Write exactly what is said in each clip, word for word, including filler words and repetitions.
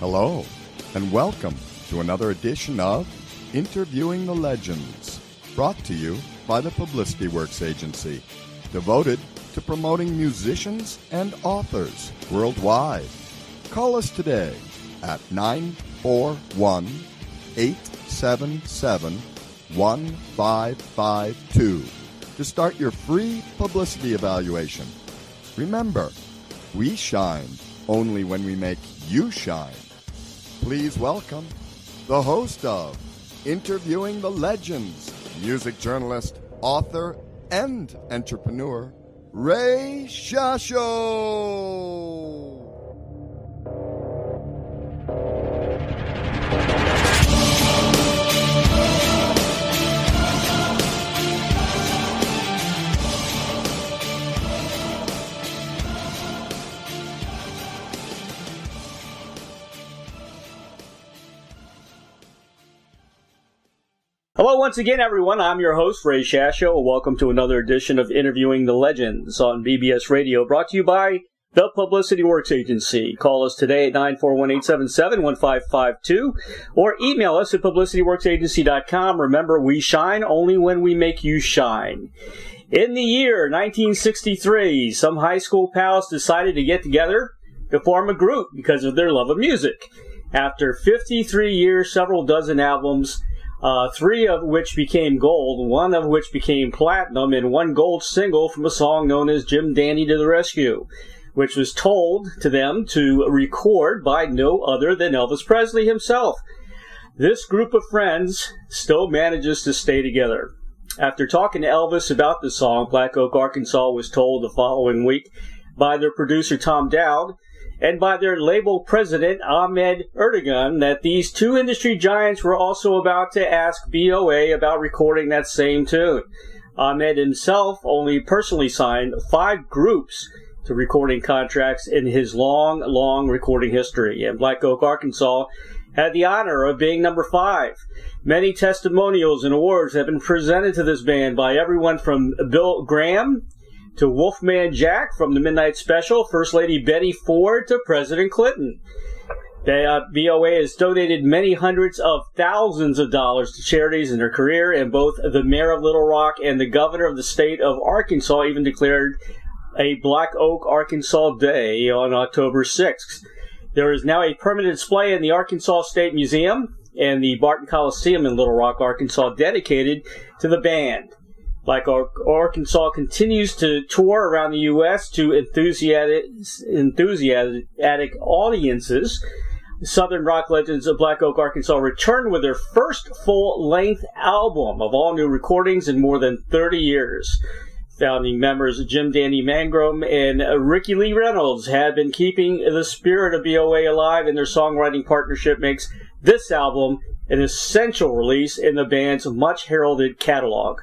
Hello, and welcome to another edition of Interviewing the Legends, brought to you by the Publicity Works Agency, devoted to promoting musicians and authors worldwide. Call us today at nine four one, eight seven seven, one five five two to start your free publicity evaluation. Remember, we shine only when we make you shine. Please welcome the host of Interviewing the Legends, music journalist, author, and entrepreneur, Ray Shasho. Hello once again, everyone. I'm your host, Ray Shasho. Welcome to another edition of Interviewing the Legends on B B S Radio, brought to you by the Publicity Works Agency. Call us today at nine four one, eight seven seven, one five five two or email us at publicity works agency dot com. Remember, we shine only when we make you shine. In the year nineteen sixty-three, some high school pals decided to get together to form a group because of their love of music. After fifty-three years, several dozen albums, Uh, three of which became gold, one of which became platinum, and one gold single from a song known as Jim Dandy To The Rescue, which was told to them to record by no other than Elvis Presley himself. This group of friends still manages to stay together. After talking to Elvis about the song, Black Oak Arkansas was told the following week by their producer Tom Dowd and by their label president, Ahmet Ertegun, that these two industry giants were also about to ask B O A about recording that same tune. Ahmet himself only personally signed five groups to recording contracts in his long, long recording history, and Black Oak Arkansas had the honor of being number five. Many testimonials and awards have been presented to this band by everyone from Bill Graham to Wolfman Jack from the Midnight Special, First Lady Betty Ford to President Clinton. They, uh, B O A has donated many hundreds of thousands of dollars to charities in their career, and both the mayor of Little Rock and the governor of the state of Arkansas even declared a Black Oak Arkansas Day on October sixth. There is now a permanent display in the Arkansas State Museum and the Barton Coliseum in Little Rock, Arkansas, dedicated to the band. Black Oak Arkansas continues to tour around the U S to enthusiastic, enthusiastic audiences. Southern rock legends of Black Oak Arkansas returned with their first full-length album of all new recordings in more than thirty years. Founding members Jim Dandy Mangrum and Rickie Lee Reynolds have been keeping the spirit of B O A alive, and their songwriting partnership makes this album an essential release in the band's much-heralded catalog.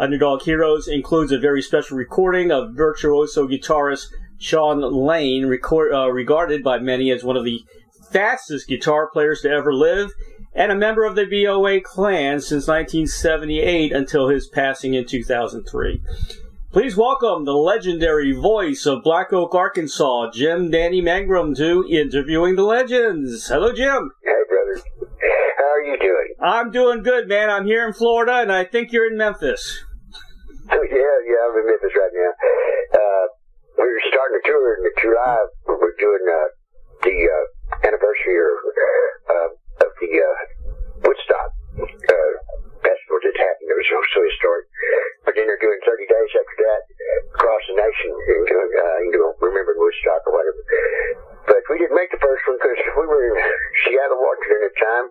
Underdog Heroes includes a very special recording of virtuoso guitarist Shawn Lane, record, uh, regarded by many as one of the fastest guitar players to ever live, and a member of the B O A clan since nineteen seventy-eight until his passing in two thousand three. Please welcome the legendary voice of Black Oak, Arkansas, Jim Dandy Mangrum, to Interviewing the Legends. Hello, Jim. You doing? I'm doing good, man. I'm here in Florida, and I think you're in Memphis. Yeah, yeah, I'm in Memphis right now. Uh, we were starting a tour in July. We're doing uh, the uh, anniversary or, uh, of the uh, Woodstock uh, festival that happened. It was so historic. But then they're doing thirty days after that across the nation and doing, uh, you know, remembering Woodstock or whatever. But we didn't make the first one because we were in Seattle, Washington at the time,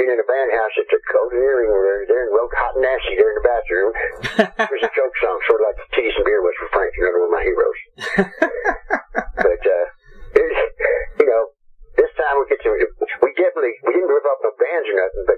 getting in a band house at the Golden Earring room there and wrote Hot and Nasty there in the bathroom. It was a joke song, sort of like the Teas and Beer was for Frank, another one of my heroes. But, uh, it, you know, this time we get to, we definitely, we didn't rip up no bands or nothing, but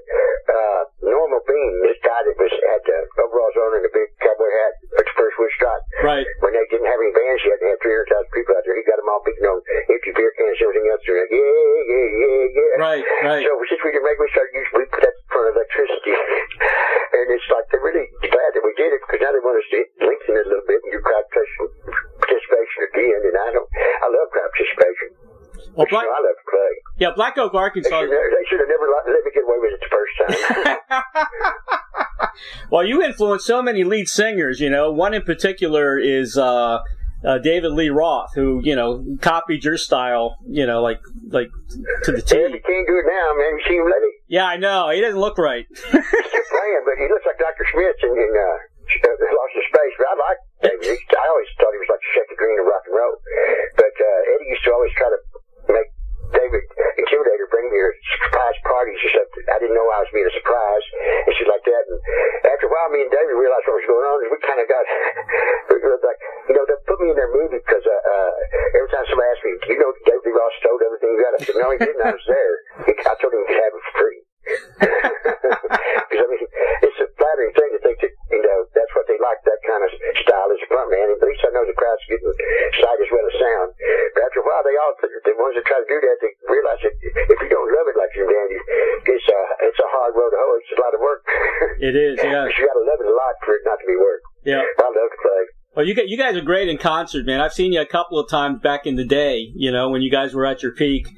uh, Norma Bean, this guy that was had the overalls on and the big cowboy hat at the first Woodstock. Right. When they didn't have any bands yet, they had three hundred thousand people out there. He got them all beaten on empty beer cans and everything else. They're like, yeah, yeah, yeah, yeah. Right, right. So since we didn't make, we started using, we put that in front of electricity. And it's like, they're really glad that we did it, because now they want us to lengthen it a little bit and do crowd participation again. And I don't, I love crowd participation. Well, Black, you know, I love to play. Yeah, Black Oak, Arkansas. They should, they should have never let me get away with it the first time. Well, you influenced so many lead singers, you know. One in particular is uh, uh, David Lee Roth, who, you know, copied your style, you know, like like to the T. Yeah, you can't do it now, man. You see him, lady? Yeah, I know. He doesn't look right. He's still playing, but he looks like Doctor Schmitz in, in uh, Lost in Space. But I like David. I always thought he was like Chet the Green of rock and roll. But uh, Eddie used to always try to make David intimidate her, bring me her surprise parties or something. I didn't know I was being a surprise and shit like that. And after a while, me and David realized what was going on. And we kind of got, we were like, you know, they put me in their movie because uh, uh, every time somebody asked me, do you know David Lee Roth stole everything you got? I said, no, he didn't. I was there. I told him he could have it for free. Because, I mean, it's a flattering thing to think that, you know, that's what they like, that kind of style as a front man. At least I know the crowd's getting sight as well as sound. But after a while, they all, the ones that try to do that, they realize that if you don't love it like Jim Dandy, it's a, it's a hard road to hoe. It's a lot of work. It is, yeah. But you got to love it a lot for it not to be work. Yeah. I love to play. Well, you you guys are great in concert, man. I've seen you a couple of times back in the day, you know, when you guys were at your peak.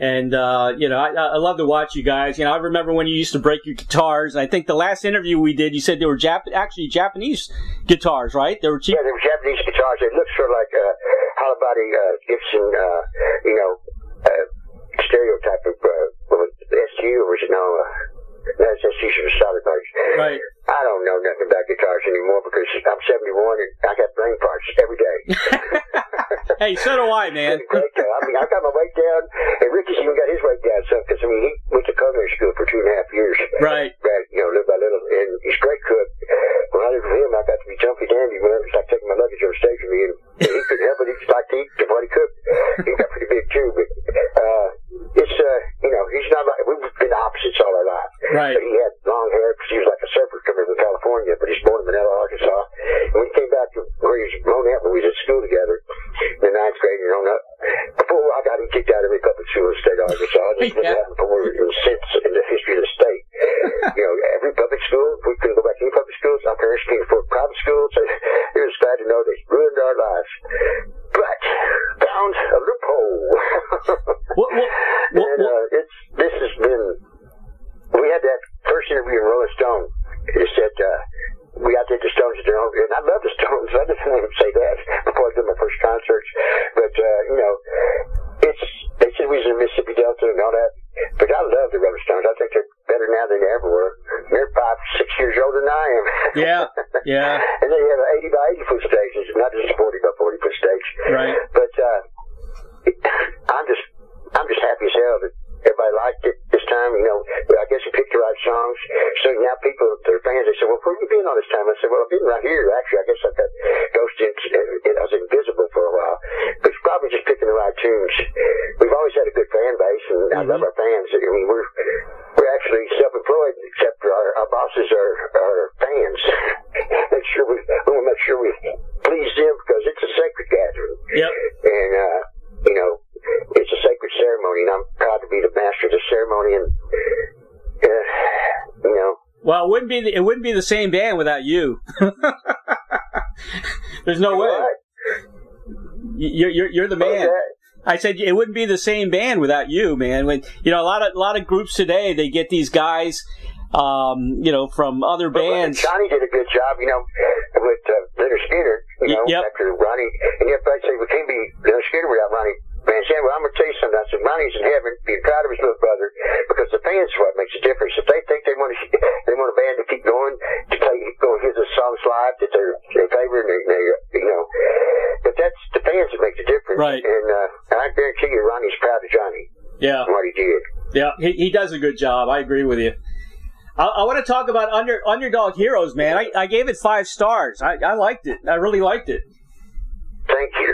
And, uh, you know, I, I love to watch you guys. You know, I remember when you used to break your guitars. And I think the last interview we did, you said they were Jap actually Japanese guitars, right? They were cheap. Yeah, they were Japanese guitars. They looked sort of like a uh, hollow body uh, Gibson, uh, you know, uh, stereotype of, uh, what was it, S G or was it no? Uh, no, it's S G for solid parts. Right. I don't know nothing about guitars anymore because I'm seventy-one and I got brain parts every day. Hey, so do I, man. Great guy. I mean, I got my weight down, and Ricky's even got his weight down some because I mean he went to culinary school for two and a half years, right? Right, you know, little by little, and he's a great cook. When I lived with him, I got to be jumpy dandy when I was like taking my luggage on stage with me, and he could help it. He just liked to eat, the what he cooked. He got pretty big too, but uh, it's uh, you know, he's not like we've been opposites all our life, right? So he had long hair because he was like a surfer coming from California, but he's born in Manila, Arkansas. And when he came back to where he was grown up, when we was at school together. In ninth grade and on up. Before I got him kicked out of every public school in the state of Arkansas, this was happening before and since in the history of the state. You know, every public school, we couldn't go back to any public schools. Our parents came for private schools. So it was glad to know they ruined our lives. But found a loophole. what, what, what, and uh, it's this has been. We had that first interview in Rolling Stone. It said. Uh, We outdid the Stones at their own, and I love the Stones. I didn't want to say that before I did my first concerts, but uh, you know, it's they said we was in the Mississippi Delta and all that, but I love the Rolling Stones. I think they're better now than they ever were. They're five, six years older than I am. Yeah, yeah. And they have an eighty by eighty foot stage, it's not just a forty by forty foot stage. Right. But uh, it, I'm just, I'm just happy as hell that everybody liked it this time, you know. I guess we picked the right songs. So now people, their fans, they said, well, where have you been all this time? I said, well, I've been right here. Actually, I guess I got ghosted. I was invisible for a while. But it's probably just picking the right tunes. We've always had a good fan base, and mm-hmm. I love our fans. I mean, we're, we're actually self-employed, except our, our bosses are our fans. Make sure we, we want to make sure we please them because it's a sacred gathering. Yep. And, uh, you know, it's a sacred ceremony, and I'm proud to be the master of the ceremony. And uh, you know, well, it wouldn't be the, it wouldn't be the same band without you. There's no way. Right. You're you're you're the man. Okay. I said it wouldn't be the same band without you, man. When you know a lot of a lot of groups today, they get these guys, um, you know, from other well, bands. Johnny did a good job, you know, with uh, Lynyrd Skynyrd. You know, yep. After Ronnie, and everybody said we can't be Lynyrd Skynyrd without Ronnie. Man said, well, I'm going to tell you something. I said, Ronnie's in heaven, being proud of his little brother, because the fans are what makes a difference. If they think they want to, they want a band to keep going, to play, go hear the songs live that they're, they favor, and they, they, you know, but that's the fans that make the difference. Right. And, uh, and I guarantee you, Ronnie's proud of Johnny. Yeah. And what he did. Yeah, he, he does a good job. I agree with you. I, I want to talk about under, Underdog Heroes, man. I, I gave it five stars. I, I liked it. I really liked it. Thank you.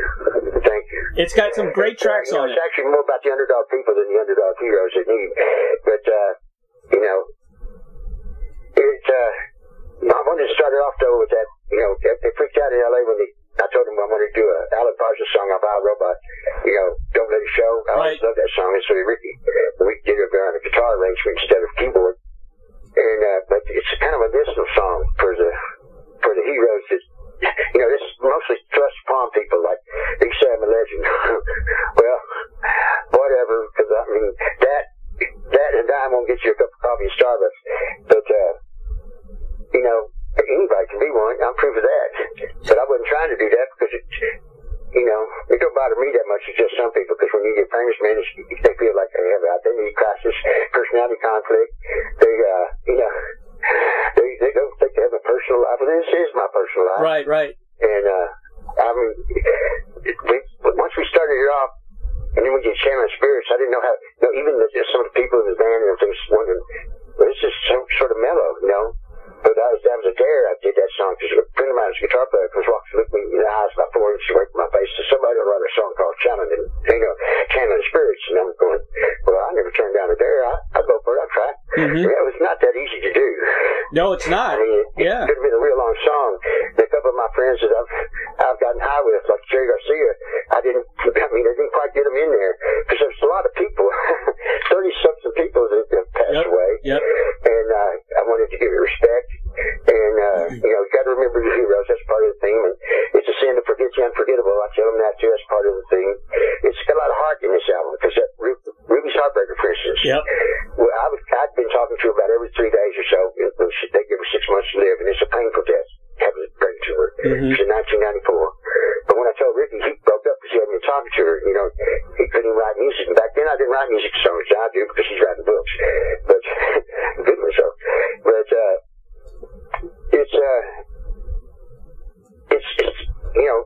It's got some great tracks uh, you know, on it's it. It's actually more about the underdog people than the underdog heroes that need. But, uh, you know, it, uh, I wanted to start it off, though, with that, you know, they freaked out in L A when they, I told them I wanted to do an Alan Parsons song about Robot, you know, Don't Let It Show. I always right. love that song. And so Ricky, we did it on a guitar arrangement instead of keyboard. And, uh, but it's kind of a medicinal song for the, for the heroes that, you know, this is mostly thrust upon people, like, they say I'm a legend. Well, whatever, because, I mean, man. You think people like they have identity crisis, personality conflict. They, uh, you know, they, they don't think they have a personal life. And this is my personal life. Right, right. And uh, I mean, we, once we started it off, and then we did Channeling Spirits, I didn't know how, you know, even the, some of the people in the band and everything was wondering, well, this is some sort of mellow, you know? But that was, that was a dare. I did that song because a friend of mine was a guitar player, because walks with me in the house by four inches away from my face, so somebody wrote a song called Channeling, you know, Channeling Spirits, and I'm going, well, I never turned down a dare. I, I'll go for it. I'll try. Mm-hmm. Yeah, it was not that easy to do. No, it's not. I mean, it, yeah. It could have been a real long song. And a couple of my friends that I've, I've gotten high with, like Jerry Garcia, I didn't, I mean, I didn't quite get them in there, because there's a lot of people, thirty-something people that have passed yep. away, yep. and uh, I wanted to give it respect. And, uh, you know, you got to remember your heroes. That's part of the theme. And it's a sin to forget the unforgettable. I tell them that, too. That's part of the theme. It's got a lot of heart in this album, because that Ruby's Heartbreaker, for instance. Yep. Well, I was, I'd been talking to her about every three days or so. It, it, they give her six months to live, and it's a painful death. Having to break to her. Mm-hmm. She's in nineteen ninety-four. But when I told Ricky, he broke up because he hadn't been talking to her. You know, he couldn't even write music. And back then, I didn't write music so much as I do, because he's writing books. But, good one, so. But, uh, It's, uh, it's, it's, you know,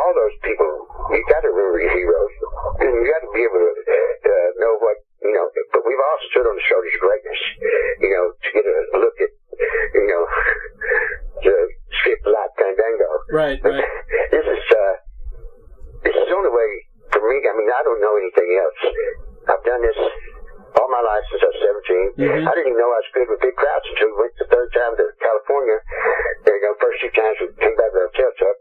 all those people, you got to remember your heroes, and you got to be able to uh, know what, you know, but we've all stood on the shoulders of greatness, you know, to get a look at, you know, the strip light Fandango. Right, right. This is, uh, this is the only way for me. I mean, I don't know anything else. I've done this all my life since I was seventeen. Mm-hmm. I didn't even know I was good with big crowds until we went the third time to California. There you go, first two times we came back to the hotel truck.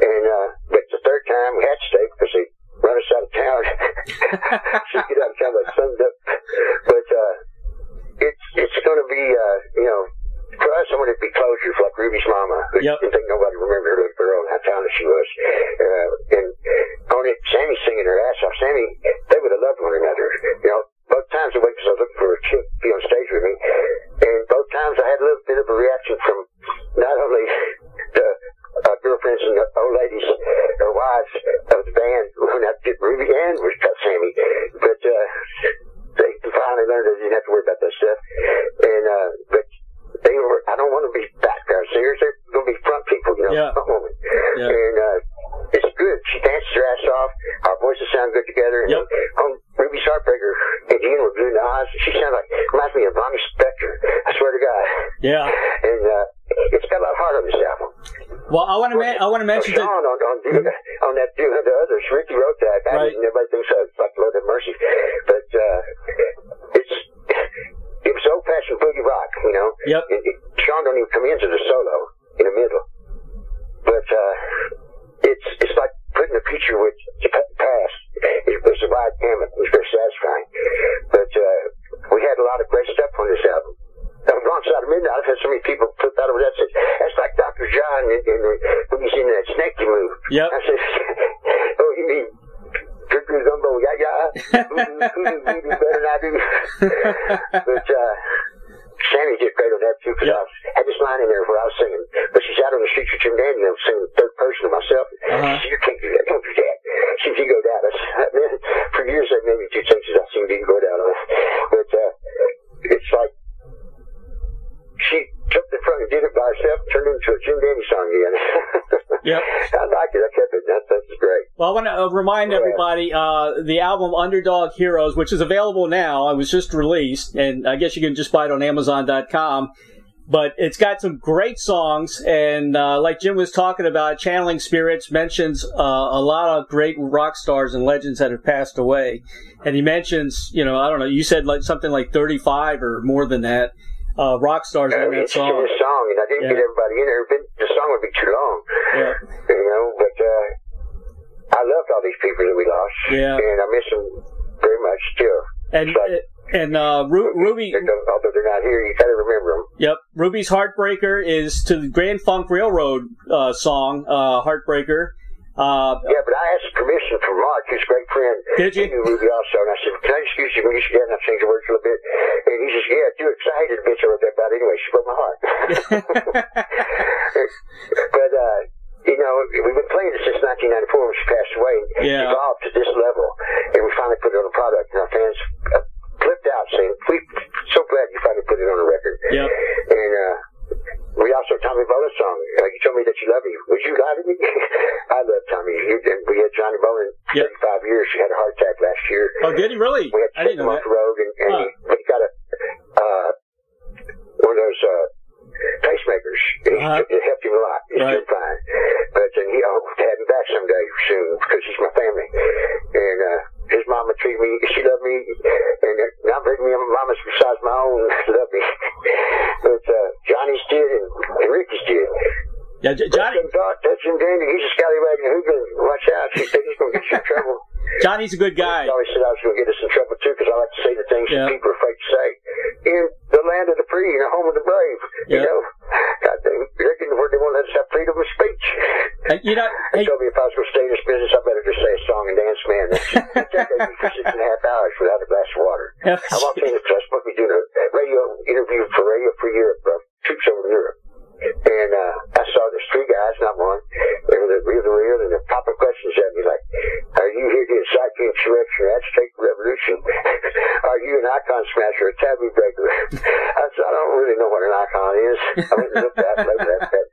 And, uh, but the third time we had to stay because they run us out of town. So you get out of town like sunned up. But, uh, it's, it's going to be, uh, you know, for us, I want it to be closure for like Ruby's mama, who yep. didn't think nobody remembered her little girl and how talented she was. Uh, and on it, Sammy's singing her ass off. Sammy, they would have loved one another, you know. Both times I went because I was looking for a chick to be on stage with me, and both times I had a little bit of a reaction from not only the uh, girlfriends and the old ladies or wives of the band when I did Ruby and was cut Sammy, but uh, they finally learned that they didn't have to worry about that stuff. And uh, but they were, I don't want to be background singers; they're going to be front people, you know, yeah. front women. Yeah. And uh, it's good. She dances her ass off. Our voices sound good together. And yep. on Ruby's Heartbreaker, and Gene were blue in the eyes. She sounded like, reminds me of Ronnie Spector. I swear to God. Yeah. And uh, it's got a lot of heart on this album. Well, I want to ma- I want to mention oh, Shawn that on, on, on that dude and the others. Ricky wrote that. I right. didn't everybody thinks so. It's like Lord have mercy. But uh, it's it was old fashioned boogie rock, you know. Yep. It, it, Shawn don't even come into the solo in the middle. But uh, it's it's like putting the future with the past. It was a wide gamut. It was very satisfying. But uh, we had a lot of great stuff on this album. Alongside of Midnight, I've had so many people put that over that said, that's like Doctor John in, in, when he's in that snaky move. Yep. I said, oh, you mean cuckoo gumbo, yeah, yeah, voodoo, voodoo, better than I do. But uh, Sammy did great on that, too, because yep. I was, had this line in there where I was singing. But she's out on the street with Jim Dandy, and I'm singing third person to myself. Uh-huh. She said, you can't do that. Don't do that. She said, you go down. I said, man, for years, I've made me two things I've seen you go down on. But uh, it's like she took the front and did it by herself, turned it into a Jim Dandy song again. Yep. I liked it. I kept it. That, that's great. Well, I want to uh, remind yeah. everybody, uh, the album Underdog Heroes, which is available now. It was just released, and I guess you can just buy it on Amazon dot com. But it's got some great songs, and uh, like Jim was talking about, Channeling Spirits mentions uh, a lot of great rock stars and legends that have passed away. And he mentions, you know, I don't know, you said like something like thirty-five or more than that. Uh, rock stars in uh, that song. It's a song, and I didn't yeah. get everybody in there. The song would be too long, yeah. you know, but uh, I loved all these people that we lost, yeah. and I miss them very much still. And like, and uh, Ru- Ruby... Although they're not here, you gotta remember them. Yep. Ruby's Heartbreaker is to the Grand Funk Railroad uh, song, uh, Heartbreaker. Uh, yeah, but I asked permission from Mark, who's a great friend. Did you? He knew Ruby also, and I said, can I excuse you? You should have changed the words a little bit. And he says, yeah, do it, because I hated a bitch I wrote that about anyway. She broke my heart. But, uh, you know, we've been playing it since nineteen ninety-four when she passed away. Yeah. Evolved to this level, and we finally put it on the product, and our fans flipped out saying, we so glad you finally put it on the record. Yep. And uh, we also, Tommy Bolin's song, like you told me that you love me. Would you lie to me? I love Tommy. We had Johnny Bolin yep. thirty-five years. He had a heart attack last year. Oh, did he really? We had to I take didn't him know off that. The road, and, and huh. he, he got a, uh, one of those uh, pacemakers. And uh-huh. he, it helped him a lot. He's right. doing fine. But then he, I'll have him back someday soon because he's my family. And, uh, his mama treated me, she loved me, and not bringing me on mamas besides my own loved me. But uh, Johnny's did, and, and Ricky's did. Yeah, J- Johnny. That's Jim Dandy. He's a scallywag and hoodlum. Watch out. He's going to get you in trouble. Johnny's a good guy. He always said I was going to get us in trouble, too, because I like to say the things yeah. that people are afraid to say. In the land of the free, in the home of the brave, yeah. you know. God, they reckon where they won't let us have freedom of speech. And, you know, they hey, told me if I was going to stay in this business, I better just say a song and dance, man. It took me for six and a half hours without a glass of water. I'm on this because I was supposed to be doing a radio interview for Radio Free Europe, bro. Troops over in Europe. And uh, I saw there's three guys, not one. They were the real the real, and they're popping questions at me like, are you here to incite the insurrection or Aztec revolution? Are you an icon smasher or a taboo breaker? I said, I don't really know what an icon is. I went and looked at that, that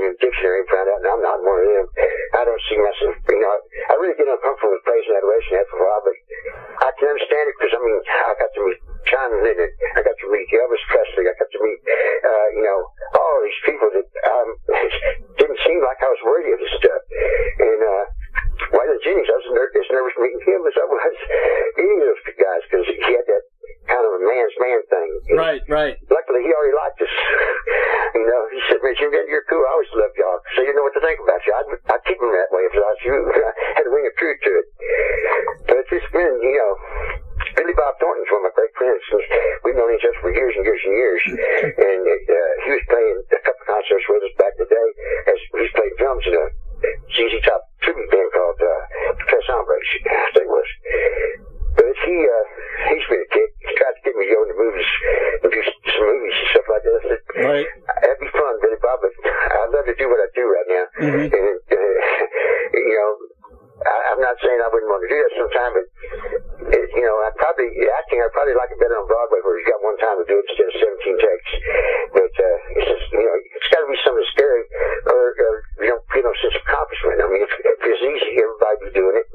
in the dictionary and found out, and I'm not one of them. I don't see myself, you know, I really get uncomfortable with praise and adoration after a while, but I can understand it because, I mean, I got to meet Shawn Lane, I got to meet Elvis Presley, I got to meet, uh, you know, all these people that um, didn't seem like I was worthy of this stuff. And uh, Waylon Jennings, I was ner- as nervous meeting him as I was any of those guys because he had that kind of a man's man thing. Right, right. Luckily, he already liked us. You know, he said, man, Jim, you're cool. I always love y'all. So you know what to think about you. I'd, I'd keep him that way if I was you. I had a ring of truth to it. But it's been, you know, Billy Bob Thornton's one of my great friends. We've known each other for years and years and years. And uh, he was playing a couple of concerts with us back in the day. As he's playing drums in a Z Z Top tribute band called uh, Tres Hombres, I think it was. But he, uh, he's been a kid. He tried to get me to go into movies and do some movies and stuff like that. I said, right. That'd be fun, Billy Bob, but I'd love to do what I do right now. Mm-hmm. And, uh, you know, I, I'm not saying I wouldn't want to do that sometime, but you know, I probably, acting, I probably like it better on Broadway where you've got one time to do it instead of seventeen takes. But, uh, it's just, you know, it's got to be something scary or, or you know, you know, sense of accomplishment. I mean, if, if it's easy, everybody would be doing it.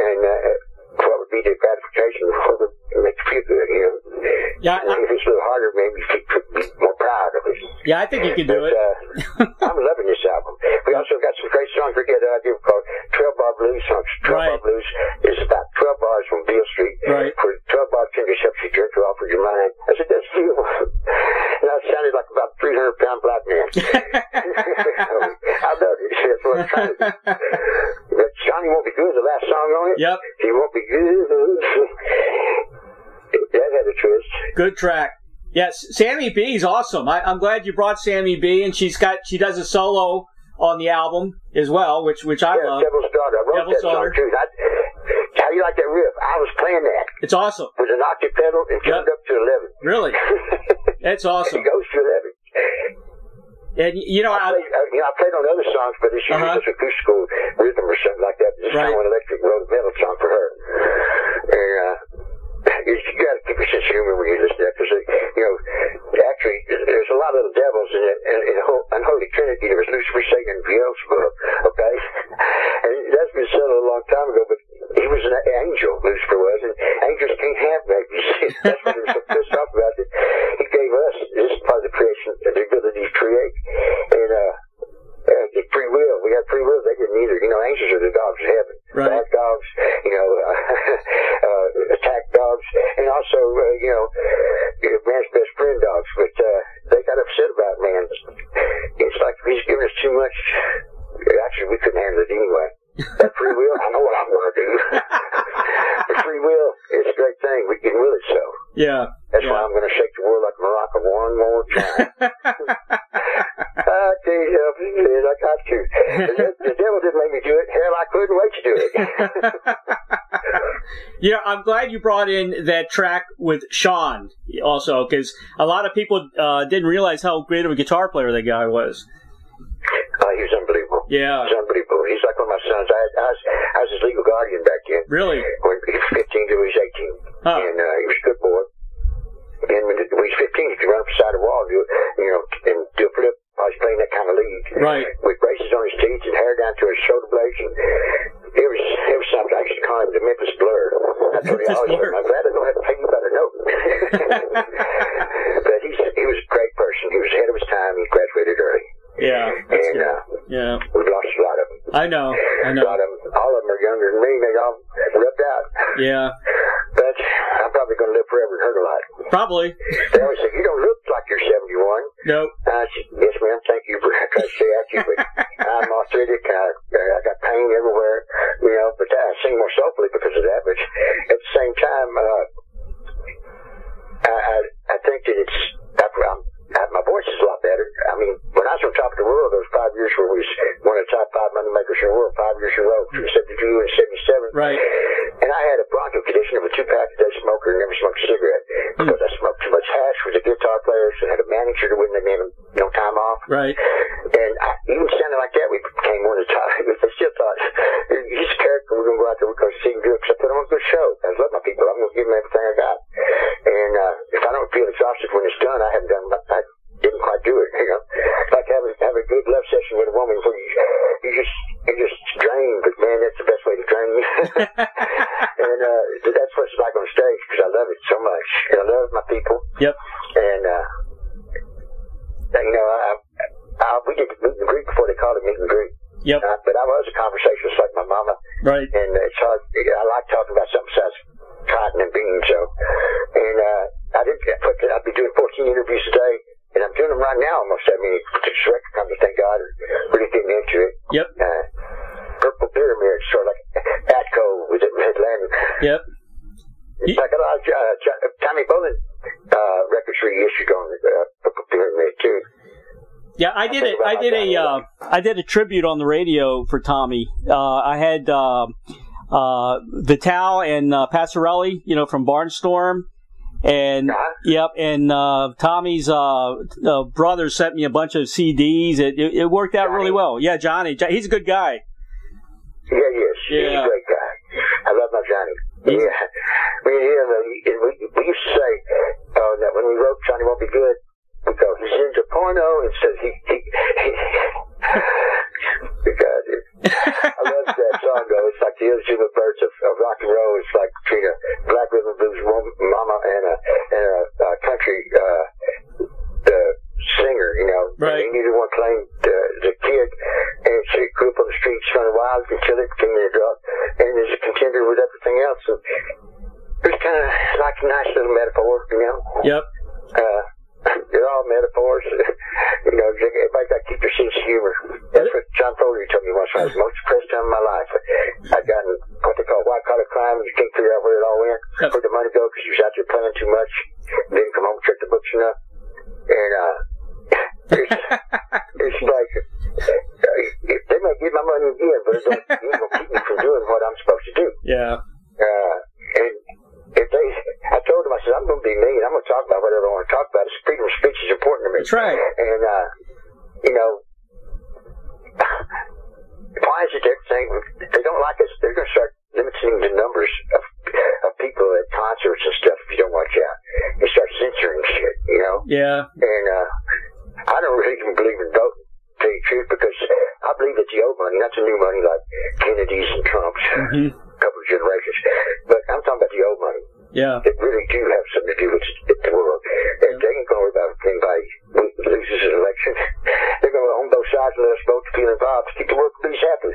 And, uh, what would be the gratification? What would make you feel good, you know? Yeah. I, if it's a little harder, maybe you could be more proud of it. Yeah, I think you can do but, it. Uh, I'm loving this album. We also got some great songs we get that I do called twelve bar Blues songs. twelve bar right. Blues is about twelve bars from Beale Street. Right. For twelve bar fingertips, you jerk her off with your mind. I said, that's you. And I sounded like about three hundred pound black man. I love it. That's what I'm trying to do. But Johnny Won't Be Good, the last song on it. Yep. He won't be good. That had a twist. Good track. Yes, Sammy B is awesome. I, I'm glad you brought Sammy B, and she's got she does a solo on the album as well, which which I yeah, love. Devil's Daughter. I wrote Devil's that Daughter. Song too. I, how do you like that riff? I was playing that. It's awesome. With an octave pedal and turned yep. up to eleven. Really? That's awesome. It goes to eleven. And you know, I, I, played, I you know I played on other songs, but it's usually uh-huh. just acoustical rhythm or something like that. This time, right. an electric wrote a metal song for her, and. Uh, You, you got to keep your sense of humor when you listen to that, because you know, actually, there's a lot of little devils in the in, in unholy trinity. There was Lucifer, Satan, and Beelzebub. Okay, and that's been settled a long time ago. But he was an angel. Lucifer was, and angels can't have babies. That's what he was so pissed off about. That he gave us this is part of the creation, the ability to create, and uh, uh the free will. We had free will. They didn't either. You know, angels are the dogs of heaven. Right. Bad dogs, you know, uh, uh, attack dogs, and also, uh, you know, man's best friend dogs, but uh, they got upset about man. It's like he's giving us too much. Actually, we couldn't handle it anyway. That free will, I know what I'm going to do. The free will is a great thing. We can will it so. Yeah. That's yeah. why I'm going to shake the world like Morocco one more time. I can't help it. I got to. The, the devil didn't make me do it. Hell, I couldn't wait to do it. You know, I'm glad you brought in that track with Shawn also, because a lot of people uh, didn't realize how great of a guitar player that guy was. Oh, he was unbelievable. Yeah. Some people. He's like one of my sons. I, I, was, I was his legal guardian back then. Really? When he was fifteen till he was eighteen. Huh. And uh, he was a good boy. And when he was fifteen, he could run up the side of the wall and do, you know, and do a flip. I was playing that kind of league. Right. With braces on his teeth and hair down to his shoulder blades. And it was, it was something. I used to call him the Memphis Blur. That's what he always said. I'm glad I don't have to pay you by the note. But he's, he was a great person. He was ahead of his time. He graduated early. Yeah. That's and, good. Uh, yeah. We've lost a lot of them. I know. I know. A lot of them. All of them are younger than me. They all ripped out. Yeah. But I'm probably going to live forever and hurt a lot. Probably. They always say, you don't look like you're seventy-one. Nope. I said, yes, ma'am. Thank you for trying to stay at you. But I'm arthritic. I, I got pain everywhere. You know, but I sing more soulfully because of that. But at the same time, uh, I, I I think that it's, I, I'm, I, my voice is a lot better. I mean, when I was on top of the world, those five years where we were one of the top five money makers in the world, five years in a row, between seventy-two and seventy-seven. Right. And I had a bronchial condition of a two-pack a day smoker and never smoked a cigarette because mm. I smoked too much hash, was a guitar player, so I had a manager that wouldn't let me have no time off. Right. And I, even sounding like that, we became one of the top. They still thought, he's a character, we're going to go out there, we're going to see him do it, because I thought, I want to go show. I love my people. I'm going to give them everything I got. And uh, if I don't feel exhausted when it's done, I haven't done my I, didn't quite do it, you know. Like having have a good love session with a woman where you, you just you just drain, but man, that's the best way to drain. And uh, that's what it's like on stage because I love it so much, and I love my people. Yep. And uh, you know, I, I we did meet and greet before they called it meet and greet. Yep. Uh, but I was a conversationalist like my mama. Right. And it's hard. I like talking about something besides cotton and beans. So, and uh, I did put. I'd be doing fourteen interviews a day. And I'm doing them right now almost. I mean, this record company, thank God, really getting into it. Yep. Uh, Purple Pyramid, sort of like Atco was in Atlanta. Yep. It's like a lot of uh, Tommy Bolin uh, records reissued on uh, Purple Pyramid, too. Yeah, I did I a, I did a, uh, I did a tribute on the radio for Tommy. Uh, I had uh, uh, Vital and uh, Passarelli, you know, from Barnstorm. And, uh-huh. yep, and uh, Tommy's uh, uh, brother sent me a bunch of C Ds. It, it, it worked out Johnny. really well. Yeah, Johnny. Johnny. He's a good guy. Yeah, he is. Yeah. He's a great guy. I love my Johnny. He's... Yeah. We, yeah, we, we used to say uh, that when we wrote Johnny Won't Be Good, we go, he's into porno, and says he... he, he God, it, I love that song, though. It's like the illegitimate birds of, of rock and roll. It's like between a black rhythm blues woman, mama and a, and a, a country uh, uh, singer, you know. Right. And neither one claimed the, the kid, and she grew up on the streets running wild until it became a drug, and is a contender with everything else. And it's kind of like a nice little metaphor, you know. Yep. Uh, They're all metaphors. You know, everybody's got to keep their sense of humor. That's what John Foley told me once when I was most depressed time of my life. I'd gotten what they call white-collar crime. You can't figure out where it all went. Where'd the money go? Because you was out there playing too much. Didn't come home and check the books enough. And uh, it's, it's like, uh, they might get my money again, but it don't, it ain't gonna keep me from doing what I'm supposed to do. Yeah. Uh, and... If they, I told them, I said, I'm going to be me, and I'm going to talk about whatever I want to talk about. Freedom of speech is important to me. That's right. And, uh, you know, why is it that thing, if they don't like us, they're going to start limiting the numbers of, of people at concerts and stuff if you don't watch out. They start censoring shit, you know? Yeah. And uh, I don't really even believe in voting, to tell you the truth, because I believe it's the old money, not the new money like Kennedy's and Trump's. Mm-hmm. Couple of generations, but I'm talking about the old money. Yeah, that really do have something to do with the world. If yeah. they ain't going to worry about anybody loses an election, they're going to own both sides and let us vote to feel involved to keep the world police happy.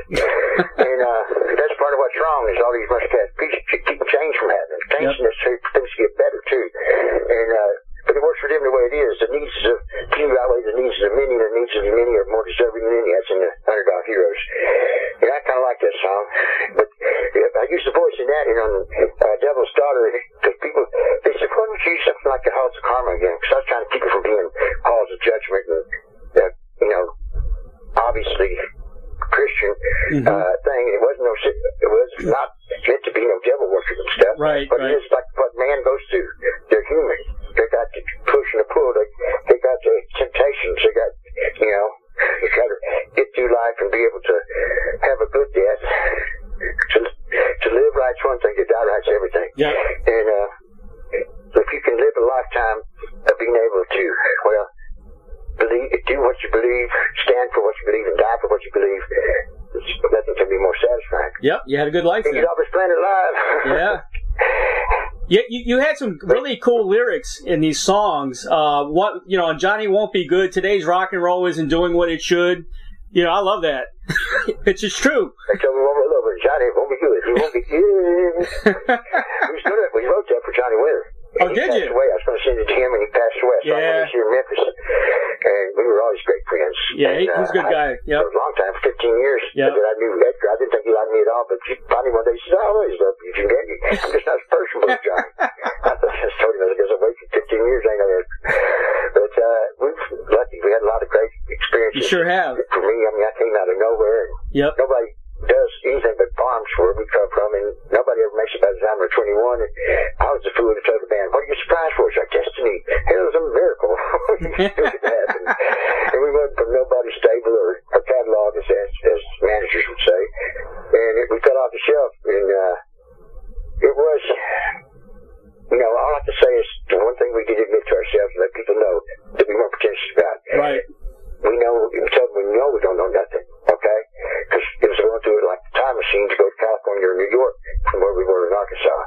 And uh, that's part of what's wrong is all these must-have pieces keep change from happening. Change yep. necessary for things to get better too. And uh, but it works for them the way it is. The needs of few outweigh the needs of the many, and the needs of the many are more deserving than any. That's in the Underdog Heroes. And I kind of like that song, but. I used the voice in that and on uh, Devil's Daughter because people, they said, why don't you use something like the Halls of Karma again? Because I was trying to keep it from being Halls of Judgment and, uh, you know, obviously Christian mm-hmm. uh, thing. It wasn't no, it was not meant to be no devil worship and stuff. Right, but right. it is like what man goes through. They're human. They got the push and the pull. They, they got the temptations. They got, you know, you got to get through life and be able to believe, stand for what you believe, and die for what you believe, nothing can be more satisfying. Yep, you had a good life there. He's always playing it live. Yeah. You, you, you had some really cool lyrics in these songs. Uh, what you know, Johnny Won't Be Good. Today's rock and roll isn't doing what it should. You know, I love that. It's just true. I told him over, Johnny won't be good. He won't be good. We, started, we wrote that for Johnny Winter. Oh, did you? Away. I was going to send it to him, and he passed away. So yeah. I was here in Memphis, and we were always great friends. Yeah, and, he, he's a good uh, guy. Yeah, a long time, for fifteen years. Yeah, I knew that. I didn't think he liked me at all, but finally one day he said, "I always love you, Jim Dandy. I'm just not a person with Johnny." I just told him, I guess I waited for fifteen years. I know that. But uh, we were lucky. We had a lot of great experiences. You sure have. For me, I mean, I came out of nowhere. And yep. Nobody does anything but bombs where we come from, and nobody ever makes it by the time we're twenty-one. And I was the fool that told the band, "What are you surprised for? It's our destiny. It was a miracle." And, and we went from nobody stable or, or catalog, as, as managers would say, and it, we fell off the shelf. And uh, it was, you know, all I have to say is the one thing we did admit to ourselves and let people know that we weren't pretentious about. Right. We know, we told them, we know we don't know nothing, okay? Because it was going through it like the time machine to go to California or New York from where we were in Arkansas.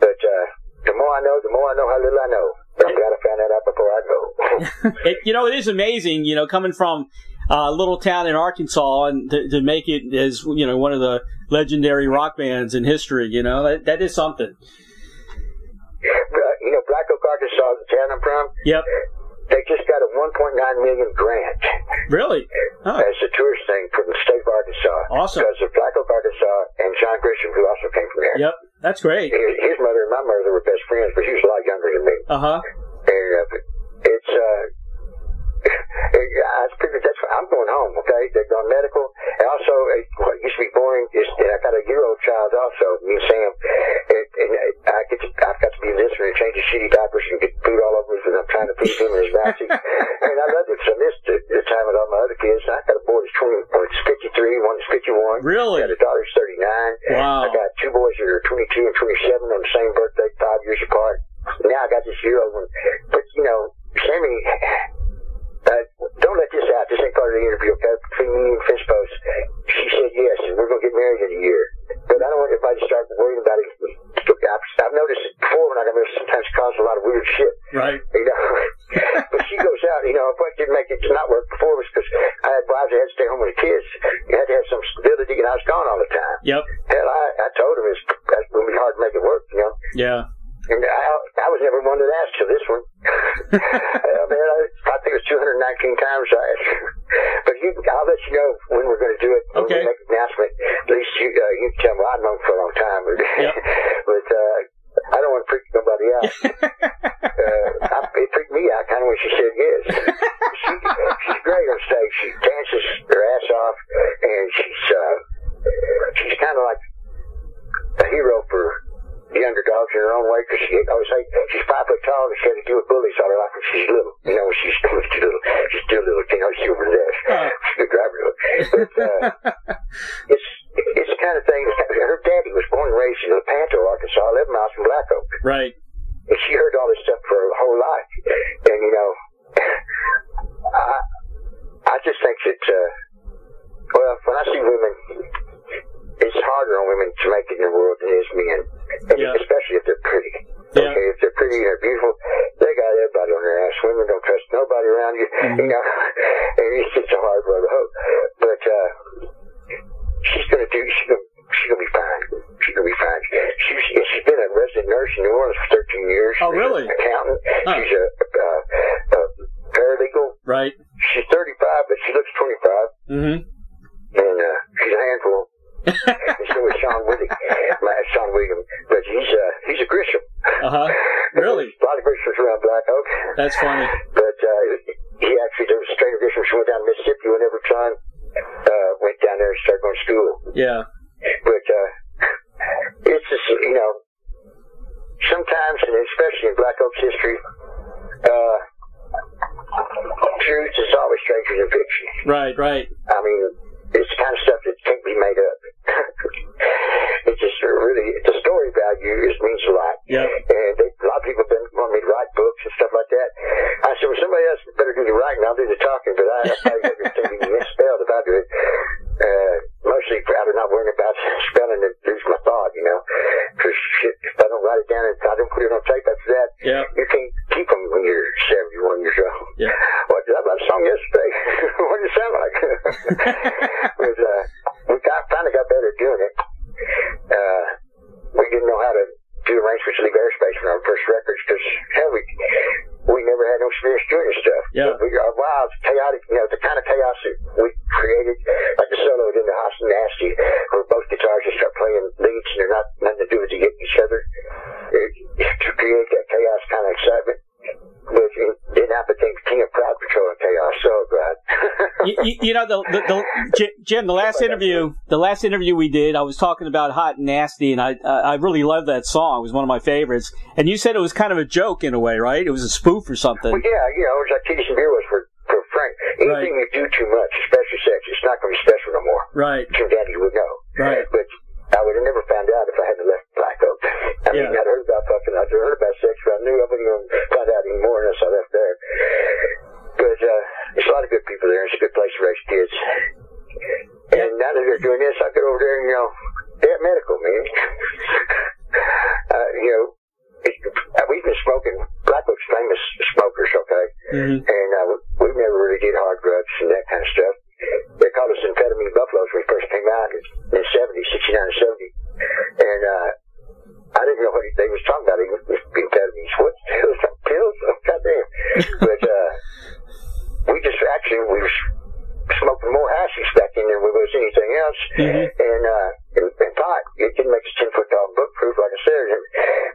But uh, the more I know, the more I know how little I know. But I'm glad I found that out before I go. It, you know, it is amazing, you know, coming from a uh, little town in Arkansas and to, to make it as, you know, one of the legendary rock bands in history, you know, that, that is something. Uh, you know, Black Oak, Arkansas, the town I'm from. Yep. They just got a one point nine million dollars grant. Really? Oh. As a tourist thing from the state of Arkansas. Awesome. Because of Black Oak, Arkansas, and John Grisham, who also came from there. Yep, that's great. His, his mother and my mother were best friends, but she was a lot younger than me. Uh-huh. And uh, it's, uh, it, I figured that's, I'm going home, okay? They've gone medical. And also, it, what used to be boring is, and I got a year-old child also, me and Sam, and, and I get to, I've got to be a listener and change his shitty diapers and get food all over his, and I'm trying to feed him in his mouth. And I love it, so I missed the, the time with all my other kids. I got a boy that's twenty, one's fifty-three, one's fifty-one. Really? I got a daughter that's thirty-nine. Wow. I got two boys that are twenty-two and twenty-seven on the same birthday, five years apart. Now I got this year-old one. But, you know, Sammy... Uh, don't let this out. This ain't part of the interview. Okay? Between me and Fishbos, she said yes, and we're going to get married in a year. But I don't want everybody to start worrying about it. I've noticed it before when I got married, sometimes caused a lot of weird shit. Right. You know? But she goes out, you know, what didn't make it to not work before was because I had wives that had to stay home with the kids. You had to have some stability, and I was gone all the time. Yep. Hell, I, I told them it's, it's going to be hard to make it work, you know? Yeah. And I, I was never one that asked till this one. uh, man, I, I think it was two hundred nineteen times I asked. But you, I'll let you know when we're going to do it. When okay. We make an announcement. At least you, uh, you can tell me. I've known for a long time. Yep. But uh, I don't want to freak nobody out. uh, I, it freaked me out kind of when she said yes. she, she's great on stage. She dances her ass off, and she's uh, she's kind of like a hero for the underdogs in her own way, because she always say she's five foot tall and she had to deal with bullies all her life when she's little. You know, when she's too little, she's still little, you know, she's over the desk. Uh. She's a good driver. But uh, it's, it's the kind of thing, her daddy was born and raised in Lepanto, Arkansas, eleven miles from Black Oak. Right. And she heard all this stuff for her whole life. And, you know, I, I just think that, uh, well, when I see women, it's harder on women to make it in the world than it is men, and yeah. Especially if they're pretty. Yeah. Okay, if they're pretty and they're beautiful, they got everybody on their ass. Women don't trust nobody around you, mm-hmm. You know, and it's just a hard road to hope. But uh, she's going to do, she's going she's gonna to be fine. She's going to be fine. She's, she's been a resident nurse in New Orleans for thirteen years. Oh, really? An accountant. Huh. She's a, a, a paralegal. Right. She's thirty-five, but she looks twenty-five. Mm-hmm. And uh, she's a handful. And so is Sean William. Sean William, but he's a he's a Grisham. Uh huh. Really? A lot of Grishams around Black Oak. That's funny. But uh, he actually there was a strain of Grishams who went down to Mississippi whenever John uh, went down there and started going to school. Yeah. But uh, it's just, you know, sometimes, and especially in Black Oak's history, uh, truth is always stranger than fiction. Right. Right. I mean. It's the kind of stuff that can't be made up. It's just really, the story value is, means a lot. Yep. And they, a lot of people been want me to write books and stuff like that. I said, well, somebody else better do the writing. I'll do the talking, but I, I Yeah. You can keep them when you're seventy-one years old. Yeah. Well, I bought a song yesterday. What did it sound like? It was, uh, we got, finally got better at doing it. Uh, we didn't know how to do arrangements to leave airspace on our first records because, hell, we, we never had no serious doing this stuff. Yeah. But we, our wild, chaotic, you know, the kind of chaos that we created, like the solo in the Hot and Nasty, where both guitars just start playing leads and they're not nothing to do with each other. It, to create that chaos kind of excitement. But then I became king of crowd control and chaos. So glad. you, you, you know, the, the, the Jim, the last interview, the last interview we did, I was talking about Hot and Nasty, and I I really loved that song. It was one of my favorites. And you said it was kind of a joke in a way, right? It was a spoof or something. Well, yeah, you know, it was like Titties and Beer was for, for Frank. Anything right. you do too much, especially sex, it's not going to be special no more. Right. Jim Dandy would know. Right. But I would have never found out if I hadn't left Black Oak. I mean, yeah. I'd heard about fucking, I'd heard about sex, but I knew I wasn't going to find out anymore unless I left there. But uh, there's a lot of good people there. It's a good place to raise kids. And now that they're doing this, I get over there and, you know, they're medical, man. uh, you know, it, uh, we've been smoking. Black Oak's famous smokers, okay? Mm-hmm. And uh, we've never really did hard drugs and that kind of stuff. They called us amphetamine buffaloes when we first came out in the seventies, sixty-nine and seventy. And uh, I didn't know what they was talking about. It was amphetamines. What the hell? Some pills? Oh, goddamn. But uh, we just actually, we were smoking more hashish back in than we was anything else. Mm-hmm. And, uh, and, and pot. It didn't make us ten foot tall bookproof, like I said.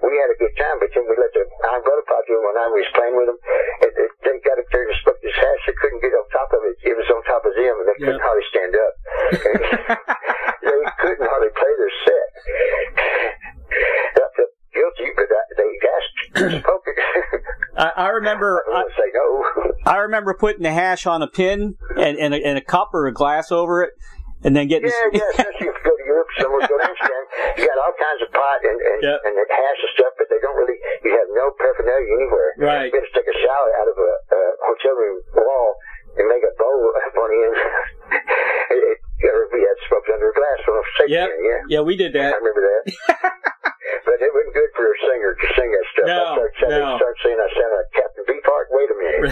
We had a good time, but then we let the Iron Brother Pop do it when I was playing with them. And they got up there and smoked this hash. They couldn't get on top of it. It was on top of them, and they couldn't yeah. hardly stand up. And they couldn't hardly play their set. I felt guilty, but I, they asked to smoke it. I, I remember. I, I, say no. I remember putting the hash on a pin and, and, a, and a cup or a glass over it, and then getting. Yeah, yeah. Especially if you go to Europe, somewhere go to Amsterdam, you got all kinds of pot and and, yep. and hash and stuff, but they don't really. You have no paraphernalia anywhere. Right. You just take a shower out of a, a hotel room wall and make a bowl up on the end. it, it, we had smoked under a glass on a safety. Yep. Yeah. Yeah, we did that. I remember that. But it wasn't good for a singer to sing that stuff. No, I started saying, no. start saying I sound like Captain B. Park. Wait a minute.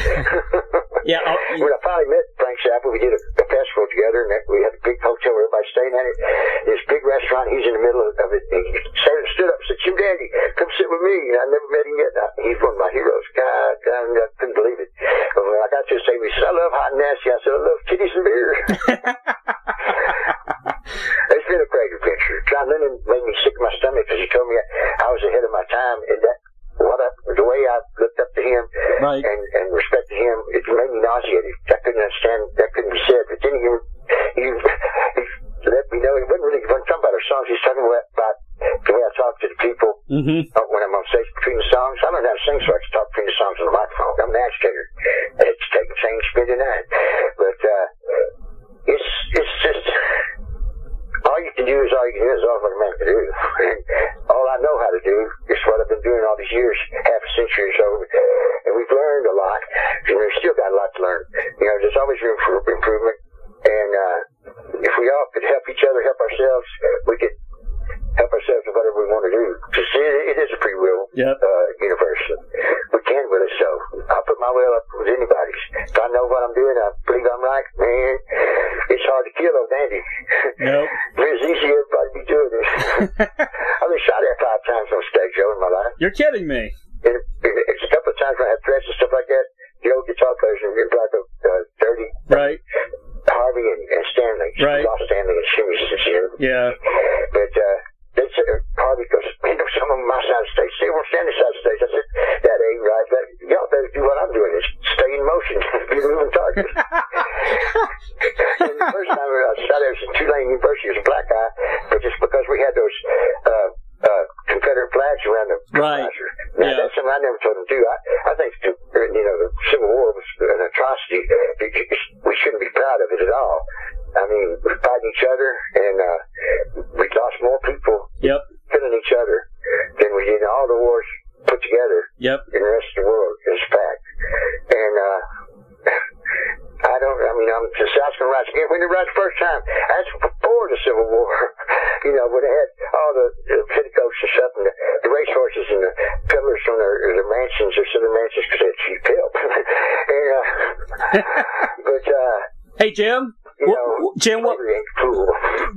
yeah, I'll, when I finally met Frank Zappa, we did a, a festival together, and we had a big hotel where everybody stayed at it. This big restaurant, he's in the middle of it. And he started, stood up and said, Jim Dandy, come sit with me. And I never met him yet. I, he's one of my heroes. God, God, I couldn't believe it. But when I got to say, he said, I love Hot and Nasty. I said, I love Titties and Beer. It's been a great adventure. John Lennon made me sick in my stomach because he told me I, I was ahead of my time, and that what I, the way I looked up to him right. and, and respected him, it made me nauseated. I couldn't understand. That couldn't be said. But then he, he, he let me know he wasn't really wasn't talking about our songs. He's talking about, about the way I talk to the people mm-hmm. when I'm on stage between the songs. I learned how to sing so I could talk between the songs on the microphone. I'm an agitator. It's taking change spend and night. But uh, it's it's just. All you can do is all you can do is all I'm meant to do. And all I know how to do is what I've been doing all these years, half a century or so. And we've learned a lot. And we've still got a lot to learn. You know, there's always room for improvement. And uh, if we all could help each other, help ourselves, we could help ourselves with whatever we want to do. Because it, it is a free will yep. uh, universe. We can with it, so I'll put my will up with anybody's. If I know what I'm doing, I believe I'm right, man. It's hard to kill old Andy. Nope. It's easy, everybody be doing it. I've been shot at five times on stage, Joe, in my life. You're kidding me. And it's a couple of times when I had threats and stuff like that. The old guitar players in Black Oak, uh, dirty. Right. Harvey and, and Stanley. Right. Lost Stanley and Shimmy since then. Yeah. But, uh, they said, Harvey goes, you know, some of my side of the stage, they won't stand this side of the stage. I said, that ain't right. That, y'all better do what I'm doing is stay in motion. Be moving targets. And the first time I shot at Tulane University, it was a black eye, but just because we had those uh, uh, Confederate flags around the right. Now, yeah. That's something I never told them to do. I, I think, the, you know, the Civil War was an atrocity. We shouldn't be proud of it at all. I mean, we're fighting each other, and uh, we lost more people yep. killing each other than we did in all the wars put together yep. in the rest of the world. It's a fact. And, uh, I don't, I mean, I'm just asking rights again. We didn't right the first time. That's before the Civil War. You know, when they had all the, the petticoats and stuff and the, the racehorses and the peddlers on their, their man. mansions or southern mansions because they're cheap help. and, uh, but, uh, hey, Jim. You know, Jim, what, cool.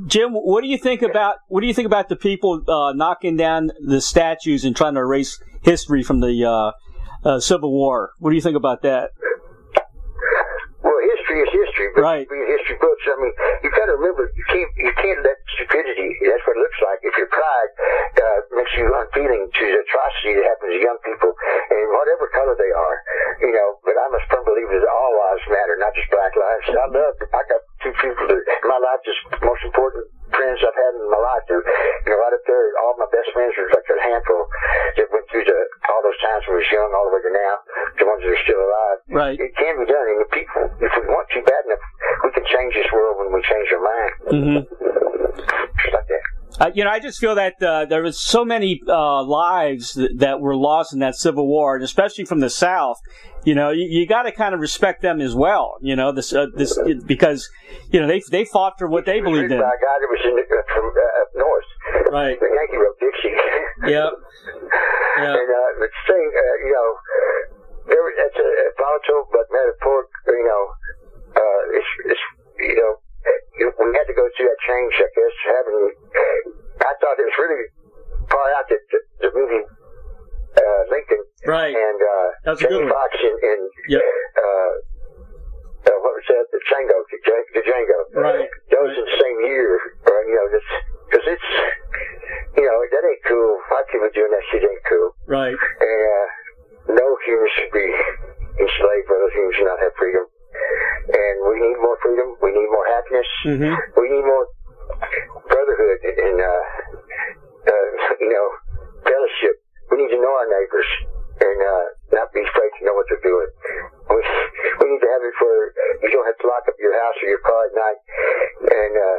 Jim, what do you think about what do you think about the people uh, knocking down the statues and trying to erase history from the uh, uh, Civil War? What do you think about that? Well, history is history, but right. Read history books. I mean, you got to remember, you can't you can't let stupidity. That's what it looks like. If your pride uh, makes you unfeeling to the atrocity that happens to young people, and whatever color they are, you know. But I'm a firm believer that all lives matter, not just black lives. I love. I got two people that in my life, just most important friends I've had in my life. They're, you know, right up there. All my best friends are like a handful that went through the all those times when we was young, all the way to now. The ones that are still alive. Right. It can be done, and the people, if we want to bad enough, we can change this world when we change our mind. Mm-hmm. Just like that. Uh, you know, I just feel that uh, there was so many uh, lives that, that were lost in that Civil War, and especially from the South. You know, you, you got to kind of respect them as well. You know, this uh, this it, because you know they they fought for what they believed in. By a guy that was in the, uh, from uh, up north, right? The Yankee wrote Dixie. Yep. Yep. And uh, the thing, uh, you know, there, that's a, a volatile but metaphoric. You know, uh, it's, it's you know. We had to go through that change, I guess. Having, I thought it was really far out that the, the movie uh, Lincoln, right? And uh, Jamie Foxx and, and yep. uh, uh, what was that? The Django, the, the Django, right? Those right. in the same year, or, you know, because it's, you know, that ain't cool. Why people doing that shit ain't cool, right? And uh, no human should be enslaved, but other humans should not have freedom. And we need more freedom. We need more happiness. Mm-hmm. We need more brotherhood and, uh, uh, you know, fellowship. We need to know our neighbors and uh, not be afraid to know what they're doing. We, we need to have it for, you don't have to lock up your house or your car at night. And uh,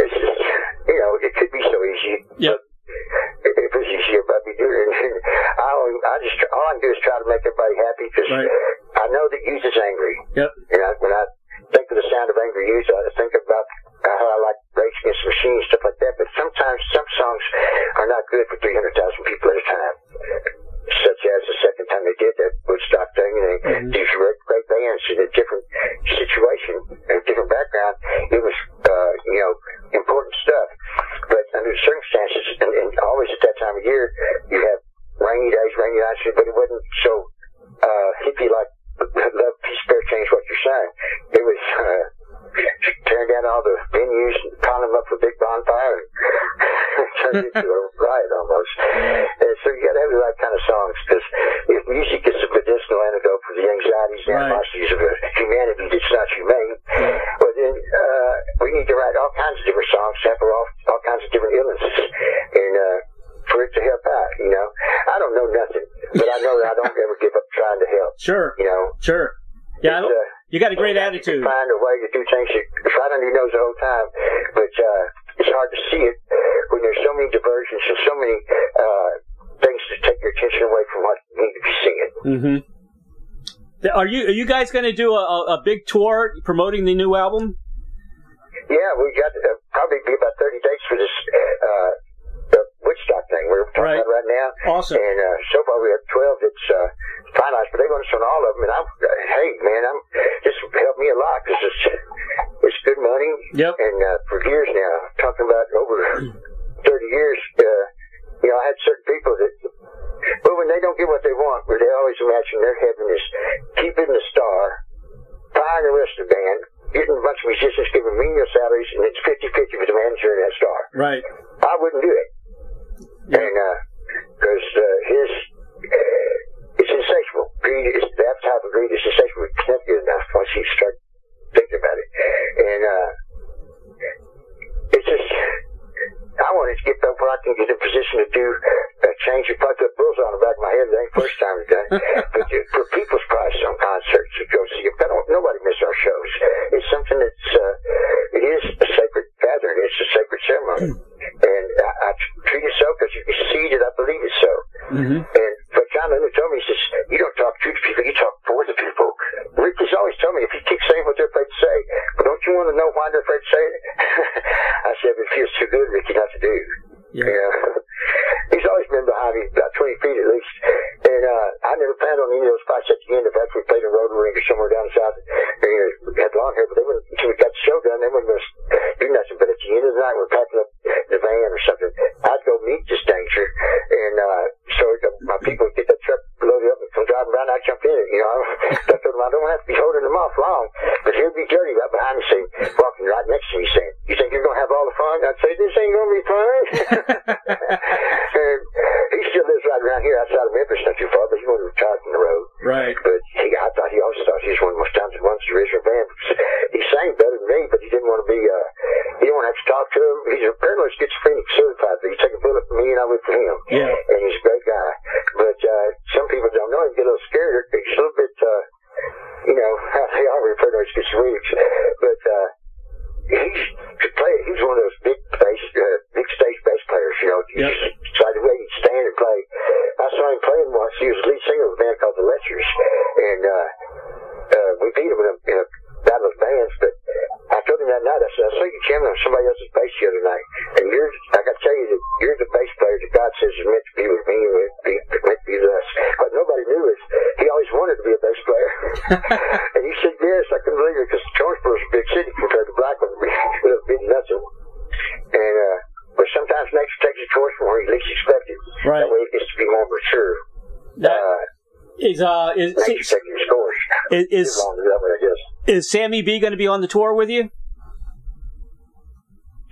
it's just, you know, it could be so easy. Yep. If it's easier, but we do it. I, only, I just all I can do is try to make everybody happy because right. I know that youth is angry. Yep. And I, when I think of the sound of angry youth, I think about how I like Rage Against the Machine and stuff like that. But sometimes some songs are not good for three hundred thousand people at a time. Such as the second time they did that Woodstock thing, and they mm-hmm. these great, great bands in a different situation and different background. It was, uh, you know, important stuff. But under the circumstances, and, and always at that time of year, you have rainy days, rainy nights, but it wasn't so uh, hippie like love, peace, bear, change what you're saying. It was uh, tearing down all the venues and piling them up for a big bonfire and turned into a riot almost. And so you got to have the right kind of songs because if music is a medicinal antidote for the anxieties and right. animosities of humanity that's not humane, well then uh, we need to write all kinds of different songs to help all, all kinds of different illnesses and uh, for it to help out, you know. I don't know nothing, but I know that I don't ever give up trying to help. Sure. You know. Sure. Yeah. You got a great well, attitude. You can find a way to do things that's right under your nose the whole time, but uh, it's hard to see it when there's so many diversions and so many uh, things to take your attention away from what you need to be seeing. Mm-hmm. Are you are you guys going to do a, a big tour promoting the new album? Yeah, we got uh, probably be about thirty dates for this uh, the Woodstock thing we're talking right. about right now. Awesome. And uh, so far we have twelve that's uh, finalized, but they want us on all of them. And I'm hey man, I'm this helped me a lot because it's it's good money. Yep. And uh, for years now, talking about over thirty years, uh, you know, I had certain people that, well, when they don't get what they want, where they always imagine their heaven is keeping the star, firing the rest of the band, getting a bunch of musicians, giving menial salaries, and it's fifty-fifty with the manager and that star. Right. I wouldn't do it. Yeah. And, uh, because uh, his, uh, it's insatiable. Greed is, that type of greed is insatiable. It's not good enough once you start thinking about it. And, uh, it's just, I wanted to get up where I can get in position to do a change and put the bulls on the back of my head. It ain't first time I've done it. But for people's price on concerts, you go see it. Nobody miss our shows. It's something that's, uh, it is a sacred gathering. It's a sacred ceremony. And I, I treat it so because you can see that I believe it so. Mm-hmm. And but John Lennon told me, he says, you don't talk to the people, you talk for the people. Ricky's always told me, if you keep saying what they're afraid to say, well, don't you want to know why they're afraid to say it? I said, it feels too good, Ricky, not to do. Yeah. You know? He's always been behind me about twenty feet at least. on the Eagles probably such a unit if actually played in Rotary or somewhere down south. They had long hair, but they wouldn't, until we got the show done, they wouldn't going to do nothing. But at the end of the night, we're packing up the van or something. I'd go meet this danger, and uh, so the, my people would get that truck, load it up, and come driving around, I'd jump in it, you know. I told them I don't have to be holding them off long, but he'll be dirty right behind the scene, walking right next to me saying, you think you're going to have all the fun? I'd say, this ain't going to be fun. And he still lives right around here outside of Memphis, not too far, but he's going to retire from the road. Right. But he, I thought he also thought he was one of the most talented ones in the original band. He sang better than me, but he didn't want to be, uh, he didn't want to have to talk to him. He's a paranoid schizophrenic certified, but he's taking a bullet for me and I would for him. Yeah. And he's a great guy. But uh, some people don't know him, get a little scared. He's a little bit, uh, you know, they are paranoid schizophrenics. But, uh, He's to play. He was one of those big bass, uh, big stage bass players. You know, yep. Just try to really stand and play. I saw him playing once. He was the lead singer of a band called the Lechers, and uh, uh, we beat him in a, in a battle of bands. But I told him that night, I said, "I saw you jamming on somebody else's bass the other night, and you're. I got to tell you that you're the bass player that God says is meant to be with me and meant to be with us." What nobody knew is he always wanted to be a bass player, and he said, "Yes, I couldn't believe it because Jonesboro is a big city compared to Blackwood." It'll be nothing. And, uh, but sometimes nature takes a course from where you least expect it. Right. That way it gets to be more mature. That uh, is, uh, is, nature is, taking its course. Is, is, as long as that way, I guess. Is Sammy B going to be on the tour with you?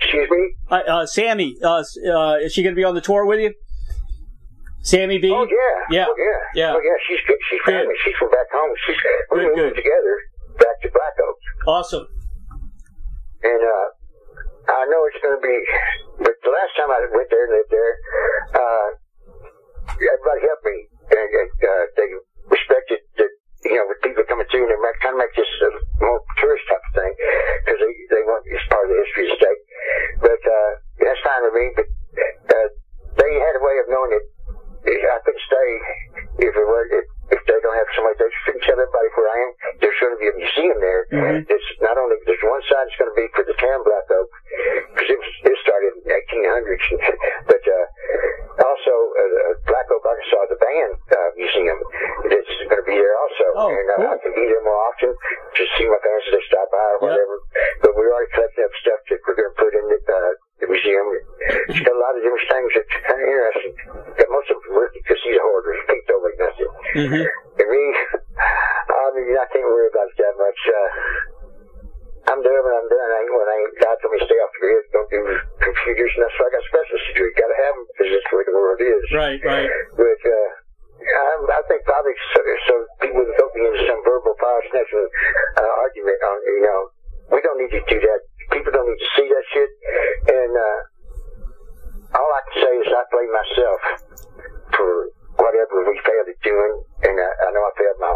Excuse me? Uh, uh, Sammy, uh, uh, is she going to be on the tour with you? Sammy B? Oh, yeah. Yeah. Oh, yeah. yeah. Oh, yeah. She's good. She's family. Good. She's from back home. She's, we good, moved good. together back to Black Oak. Awesome. And uh, I know it's going to be, but the last time I went there and lived there, uh, everybody helped me. And, and uh, they respected that, you know, with people coming through and they're trying to make this a more tourist type of thing because they, they want it's part of the history of the state. But uh, that's fine with me. But uh, they had a way of knowing that I could stay if it were. If, If they don't have somebody there, you can tell everybody where I am. There's going to be a museum there. Mm-hmm. It's not only, there's one side that's going to be for the town Black Oak, because it, it started in the eighteen hundreds. But uh, also, uh, Black Oak Arkansas, the band uh, museum, that's going to be there also. Oh, and uh, cool. I can be there more often to see my fans as they stop by or whatever. Yep. But we're already collecting up stuff that we're going to put in the, uh, the museum. It's got a lot of different things that are kind of interesting. Got most of them from Ricky, because he's a hoarder. He peeked over nothing. Mm-hmm. And me, I mean, I can't worry about it that much. Uh, I'm there when I'm done. I ain't when I ain't. God told me to stay off the grid, don't do computers, and that's why I got specialists to do. You got to have them because that's the way the world is. Right, right. But uh, I, I think probably so, so people would go into some verbal power snatching uh, argument on, you know, we don't need to do that. People don't need to see that shit. And uh, all I can say is I blame myself for whatever we failed at doing, and I, I know I failed my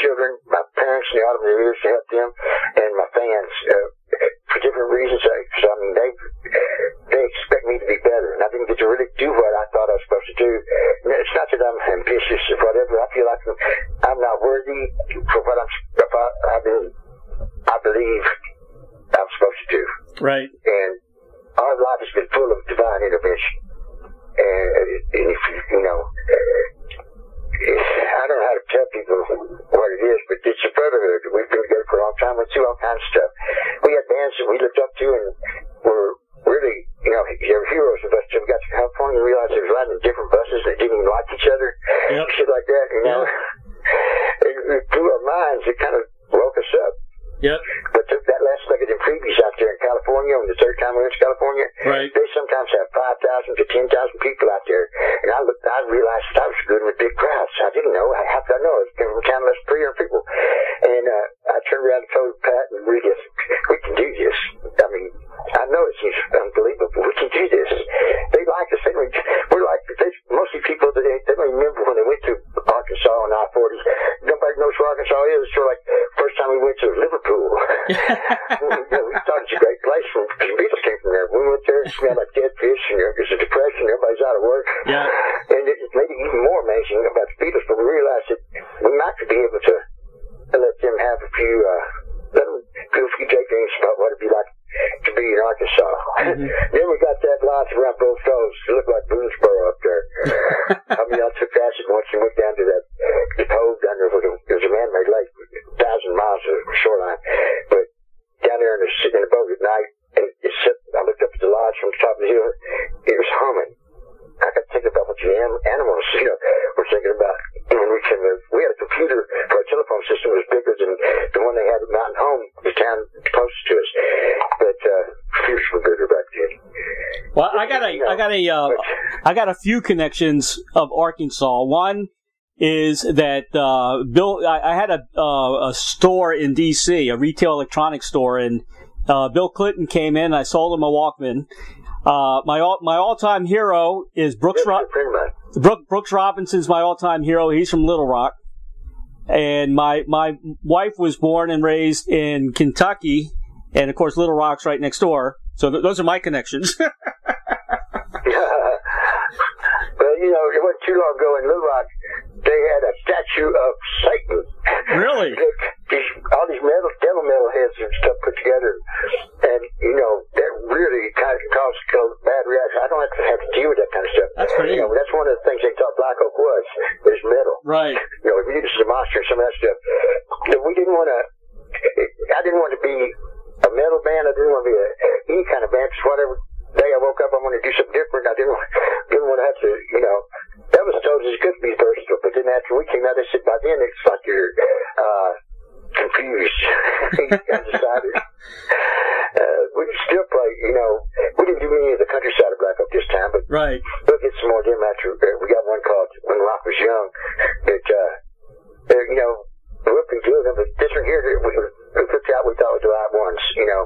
children, my parents, and the automobile leaders to help them, and my fans uh, for different reasons. I, so I mean, they they expect me to be better, and I didn't get to really do what I thought I was supposed to do. And it's not that I'm ambitious or whatever. I feel like I'm, I'm not worthy for what I'm. I, I, mean, I believe I'm supposed to do. Right. And our life has been full of divine intervention. And, and if you, you know, I don't know how to tell people what it is, but it's a brotherhood. We've been together for a long time. We do all kinds of stuff. We had bands that we looked up to and were really, you know, they were heroes of us. So we got to California and realized they were riding in different buses and they didn't even like each other. Yep. Shit like that, you know. Yep. It, it blew our minds. It kind of woke us up. Yep. But took that last look at them freebies out there in California, and the third time we went to California, right. They sometimes have five thousand to ten thousand people out there. And I looked, I realized that I was good with big crowds. I didn't know. How did I know? It came from town less than three hundred people. And uh, I turned around and told Pat and we just, we can do this. I mean, I know it seems unbelievable, but we can do this. They like us. They, we're like, they, mostly people, that they, they don't remember when they went to Arkansas on I forty. Nobody knows where Arkansas is. It's sort of like the first time we went to Liverpool. Cool. we, you know, we thought it's a great place for because Beatles came from there. We went there and smelled like dead fish, and there was a depression, everybody's out of work. Yeah. And it made it even more amazing about the Beatles, but we realized that we might be able to let them have a few, uh, let them do a few day dreams about what it'd be like to be in Arkansas. Mm-hmm. Then we got that lodge around both coasts. It looked like Boonesboro up there. I mean, I took acid once and went down to that the cove Well, I got a, I got a, uh, I got a few connections of Arkansas. One is that uh, Bill, I, I had a uh, a store in D C, a retail electronics store, and uh, Bill Clinton came in. I sold him a Walkman. Uh, my all, my all-time hero is Brooks. Ro- Brooke, Brooks Robinson's my all-time hero. He's from Little Rock, and my my wife was born and raised in Kentucky, and of course Little Rock's right next door. So th- those are my connections. Yeah. Well, you know, it wasn't too long ago in Little Rock, they had a statue of Satan. Really? These, all these metal, devil metal heads and stuff put together. And, you know, that really kind of caused a bad reaction. I don't have to have to deal with that kind of stuff. That's pretty. You know, that's one of the things they thought Black Oak was, is metal. Right. You know, if you use a monster and some of that stuff. So we didn't want to, I didn't want to be a metal band. I didn't want to be a, any kind of band. Just whatever day I woke up, I wanted to do something different. I didn't want, didn't want to have to, you know. Elvis told us it's good to be versatile, but then after we came out, they said by then it's like you're uh, confused. Undecided. Uh, we could still play, you know. We didn't do any of the countryside of Black Oak this time, but right. We'll get some more of them after. Uh, we got one called When Rock Was Young. That uh, you know, we've been doing them, but this one here, we, we picked out, we thought was the right ones, you know,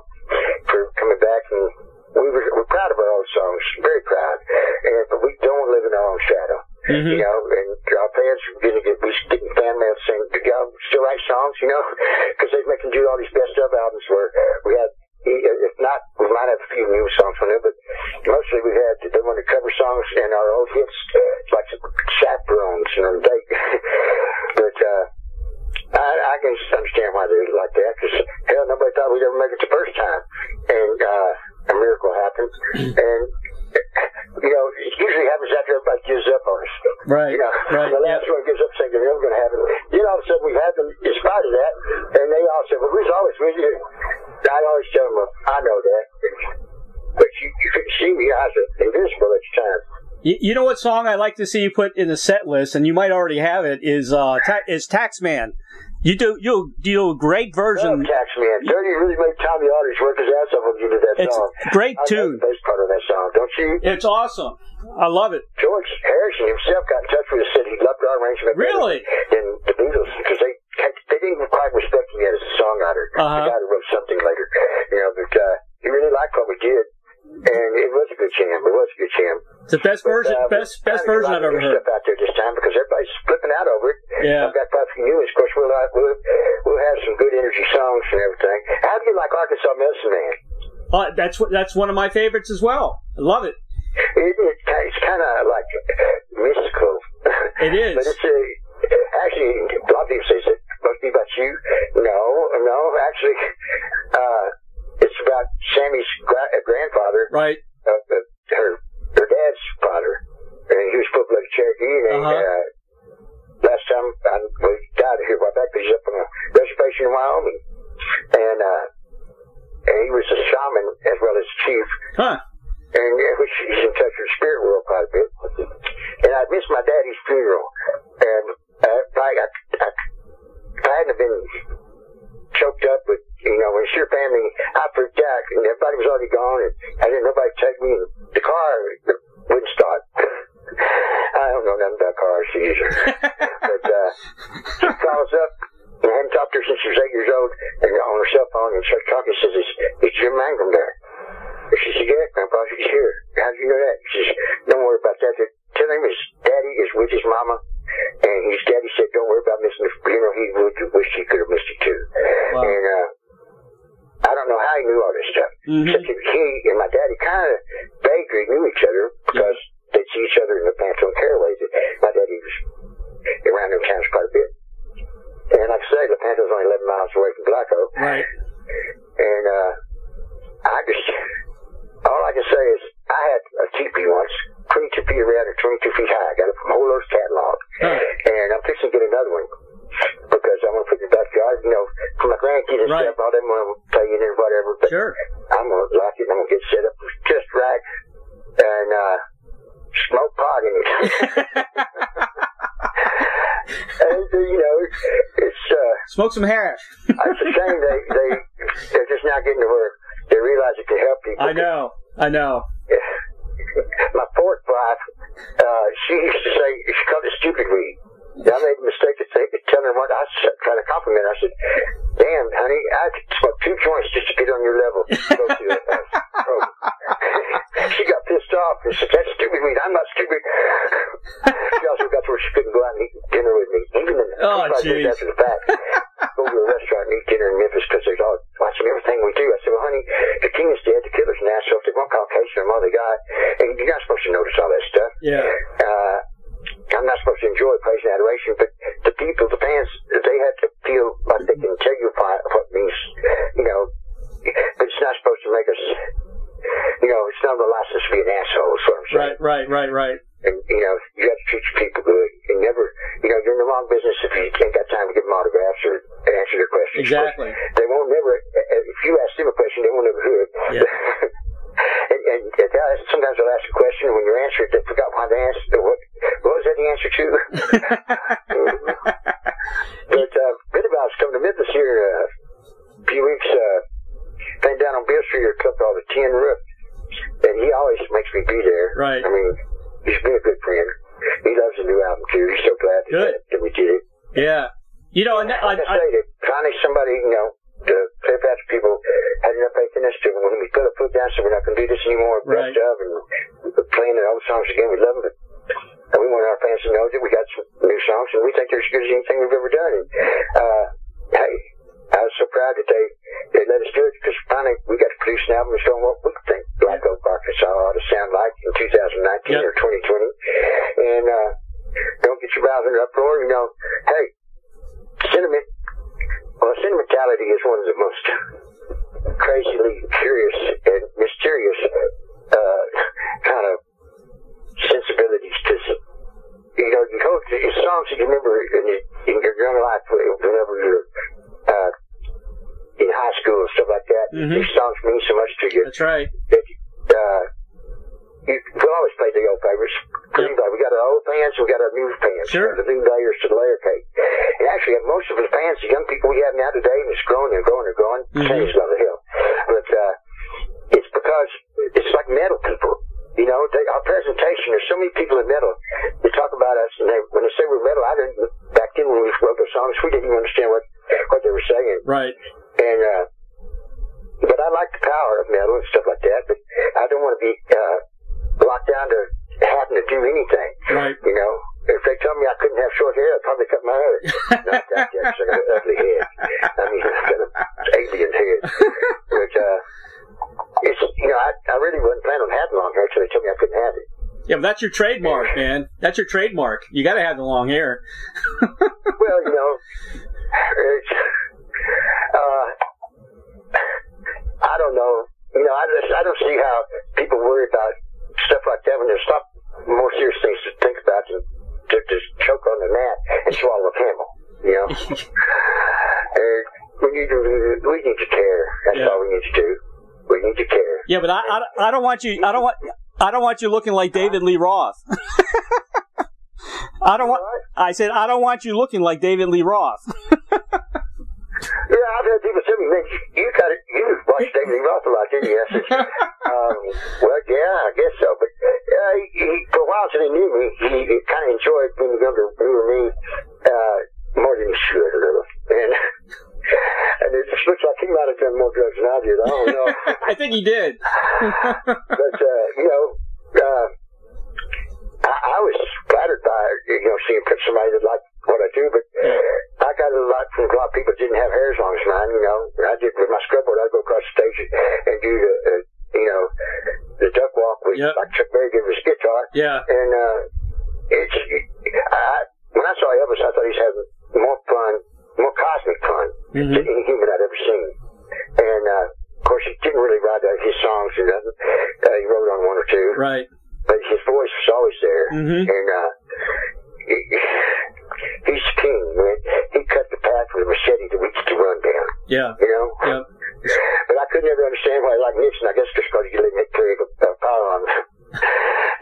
for coming back. And we were, we're proud of our own songs, very proud, and but we don't live in our own shadow. Mm-hmm. You know, and our fans were going to get, we getting fan mail saying, do y'all still write songs, you know? Because they make them do all these best of albums where we had, if not, we might have a few new songs on there, but mostly we had, they wanted to cover songs and our old hits, like Chaperones, you know, they, but, uh, I, I can just understand why they like that, because, hell, nobody thought we'd ever make it the first time, and, uh, a miracle happened, and, you know, it usually happens after everybody gives up on us. Right. You know, right, the last yeah. one gives up saying they're never going to happen. Then all of a sudden we've had them in spite of that, and they all said, well, who's always with you? And I'd always tell them, well, I know that. But you, you couldn't see me. I was invisible at the time. You, you know what song I like to see you put in the set list, and you might already have it, is uh, ta- is Taxman. You do you do a great version. Love Taxman. Dirty really made Tommy Aldridge work his ass off when you did that it's song. It's great I tune. I love the bass part of that song, don't you? It's awesome. I love it. George Harrison himself got in touch with us and said he loved our arrangement. Really? In the Beatles, because they they didn't quite respect him yet as a songwriter. Uh-huh. The guy who wrote something later, you know, but uh, he really liked what we did. And it was a good jam. It was a good jam. It's the best version, but, uh, best best version I've ever heard. Stuff out there this time because everybody's flipping out over it. Yeah, I've got quite a few new ones. Of course, we'll, uh, we'll we'll have some good energy songs and everything. How do you like Arkansas Medicine Man? Uh, that's that's one of my favorites as well. I love it. it, it it's kind of like mystical. It is, but it's a, actually a lot of people say it must be about you. No, no, actually. Uh, It's about Sammy's gra- grandfather, right? Uh, uh, her her dad's father, and he was Pueblo Cherokee. And uh-huh. uh, last time I, we died here a while back, he's up on a reservation in Wyoming, and uh, and he was a shaman as well as chief, huh? And uh, which he's in touch with the spirit world quite a bit. And I missed my daddy's funeral, and uh, probably I, I, I hadn't been choked up with. You know, when it's your family, I freaked out, and everybody was already gone, and I didn't nobody take me. The car wouldn't start. I don't know nothing about cars either. But uh, she calls up, and I hadn't talked to her since she was eight years old, and on her cell phone, and starts talking, says, is, is Jim Mangum there? And she said, yeah, Grandpa, she's here. How do you know that? She says, don't worry about that. Tell him his daddy is with his mama. And his daddy said, don't worry about missing the funeral. He would wish he could have missed it, too. Wow. And, uh, I don't know how he knew all this stuff. Mm-hmm. Except that he and my daddy kind of vaguely knew each other because mm-hmm. they'd see each other in the Pantone Caraways. My daddy was around them towns quite a bit. And like I say, the Pantone's only eleven miles away from Black Oak. Right. And uh, I just, all I can say is I had a teepee once, twenty-two feet around or twenty-two feet high. I got it from Whole Earth Catalog. Right. And I'm fixing to get another one. Because I want to put in the backyard, you know, for my grandkids and right. stuff, all them want to play in there, whatever. But sure. I'm going to like it, I'm going to get set up just right and uh, smoke pot in it. And, uh, you know, it's. it's uh, smoke some hash. It's a shame they, they, they're just not getting to work. They realize it can help people. I know, I know. Yeah. she used to say, she called it stupid weed. And I made a mistake of telling her what I was trying to compliment. I said, damn, honey, I could smoke two joints just to get on your level. She got pissed off. She said, that's stupid weed. I'm not stupid. She also got to where she couldn't go out and eat dinner with me. Even in the oh, five years after the fact, go to a restaurant and eat dinner in Memphis because they're all watching everything we do. I said, well, honey, the king is dead. The killer's an asshole. If they won't call Caucasian, I'm all they got. And you're not supposed to notice all that stuff. Yeah. Uh, I'm not supposed to enjoy praise and adoration, but the people, the fans, they have to feel like they can tell you what means, you know, but it's not supposed to make us, you know, it's not a license to be an asshole, is what I'm saying. Right, right, right, right. And, you know, you have to treat your people good. And never, you know, you're in the wrong business if you ain't got time to give them autographs or answer their questions. Exactly. They won't never, if you ask them a question, they won't ever hear it. Yeah. And, and, and sometimes they'll ask a question, and when you answer it, they forgot why they asked it. What, what was that the answer to? But uh, Bitterbaugh coming to Memphis here uh, a few weeks. Uh, been down on Beale Street or clipped all the tin roof, and he always makes me be there. Right. I mean, he's been a good friend. He loves the new album too. He's so glad that, that we did it. Yeah. You know, and that, like I, I say, that finally somebody, you know, the Clearpath people had enough faith in us to, when we put a foot down, so we're not going to do this anymore. Right. Up and we're playing the old songs again. We love them, but and we want our fans to know that we got some new songs, and we think they're as good as anything we've ever done. And, uh, hey, I was so proud that they, they let us do it, because finally we got to produce an album that's going what we think Black Oak Arkansas ought to sound like in two thousand nineteen yep. or twenty twenty. And uh, don't get your mouth in an uproar. You know, hey, sentiment. Well, sentimentality is one of the most crazily curious and mysterious uh, kind of sensibilities. Because, you know, you hold the songs that you remember in, the, in your young life, whenever you're uh, in high school and stuff like that. Mm-hmm. These songs mean so much to you. That's right. That, uh, you we'll always play the old favorites. Yep. We got our old fans, we got our new fans. Sure. The new layers to the layer cake. And actually, most of the fans, the young people we have now today, and it's growing and growing and growing. Mm-hmm. Change on the hill. But uh, it's because it's like metal people. You know, they, our presentation, there's so many people in metal that talk about us, and they, when they say we're metal, I didn't, back then when we wrote those songs, we didn't even understand what, what they were saying. Right. And, uh, but I like the power of metal and stuff like that, but I don't want to be, uh, locked down to having to do anything. Right. You know, if they told me I couldn't have short hair, I'd probably cut my hair. Not that, I got an ugly head. I mean, I've got an alien head. But, uh, it's, you know, I, I really wasn't planning on having long hair until they told me I couldn't have it. Yeah, but that's your trademark, man. That's your trademark. You got to have the long hair. Well, you know, it's, uh, I don't know. You know, I, just, I don't see how people worry about stuff like that when there's stuff, more serious things to think about than to just choke on the mat and swallow a camel, you know? And we need to, we need to care. That's yeah. all we need to do. We need to care. Yeah, but I, I, I don't want you, I don't want, I don't want you looking like David Lee Roth. I don't want, I said, I don't want you looking like David Lee Roth. Yeah, I've had people tell me, man, you got it. You watched David Lee Roth a lot, didn't you? I said, um, well, yeah, I guess so. But uh, he, he, for a while, since he knew me, he, he kind of enjoyed being younger, newer me uh, more than he should, a little. And, and it just looks like he might have done more drugs than I did. I don't know. I think he did. But uh, you know, uh, I, I was flattered by you know seeing somebody that liked what I do, but I got a lot from a lot of people that didn't have hair as long as mine, you know. I did with my scrub board, I'd go across the stage and do the, uh, you know, the duck walk with, yep. like Chuck Berry did with his guitar. Yeah. And, uh, it's, I, when I saw Elvis, I thought he was having more fun, more cosmic fun mm-hmm. than any human I'd ever seen. And, uh, of course, he didn't really write out his songs or nothing. Uh, he wrote on one or two. Right. But his voice was always there. Mm-hmm. And, uh, it, he's king, man. He cut the path with a machete that we used to run down. Yeah. You know? Yeah. But I could never understand why he liked Nixon. I guess just because he let Nick Fury uh, power on him.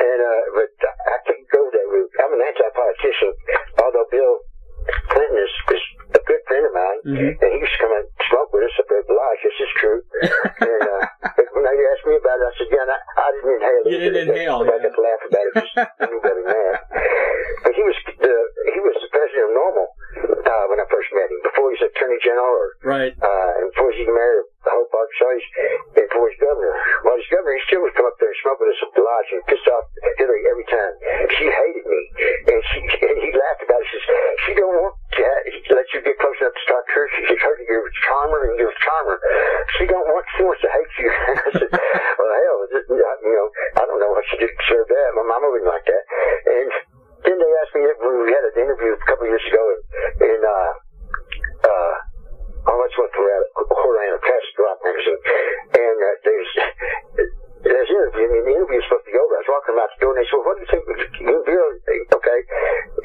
And, uh, but I can't go that route. I'm an anti-politician, although Bill Clinton is, is a good friend of mine, mm-hmm. and he used to come and smoke with us up at the lodge. This is true. And uh, but when they asked me about it, I said, yeah, I, I didn't inhale. You didn't inhale, yeah. I got to laugh about it. Just anybody mad. a couple of years ago in, in uh, uh, I much went to Orlando, Rock Magazine, and uh, there's there's an interview, and the interview was supposed to go, but I was walking out the door, and they said, well, what do you think, you and Bill, okay,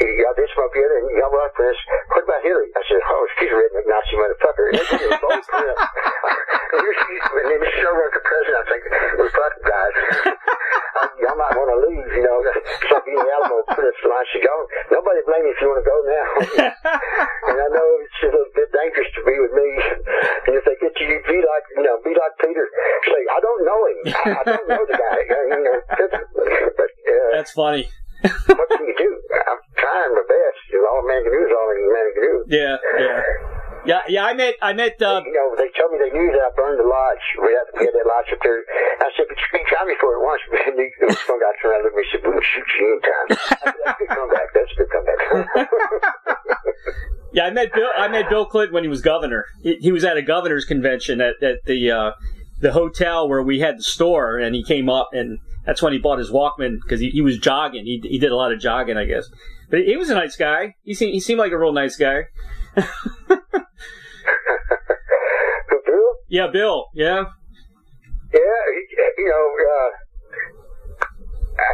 you got this from up here, and you got rock for this, what about Hillary? I said, oh, she's a redneck Nazi motherfucker, and then Mister Sherwood, the president, I think, well, fuck guys, I, I might want to leave, you know, stop eating the Alamo, put it in line, she go, nobody blame me if you want to go now, and I know it's a little bit dangerous to be with me, and if they get to you, be like, you know, be like Peter, say, I don't know him, I don't know the guy, you know, but, uh, that's funny. What can you do? I'm trying my best. All a man can do is all a man can do. Yeah, yeah. Yeah, yeah, I met, I met, uh... You know, they told me they knew that I burned the lodge. We had, we had that lodge up there. I said, but you can try me for it once. And the phone guy turned around and looked at me and said, we can shoot you anytime. That's a good comeback. That's a good comeback. Yeah, I met Bill, I met Bill Clinton when he was governor. He, he was at a governor's convention at, at the, uh, the hotel where we had the store, and he came up, and that's when he bought his Walkman, because he, he was jogging. He, he did a lot of jogging, I guess. But he, he was a nice guy. He seemed, he seemed like a real nice guy. Bill? Yeah, Bill. Yeah. Yeah, he, you know, uh,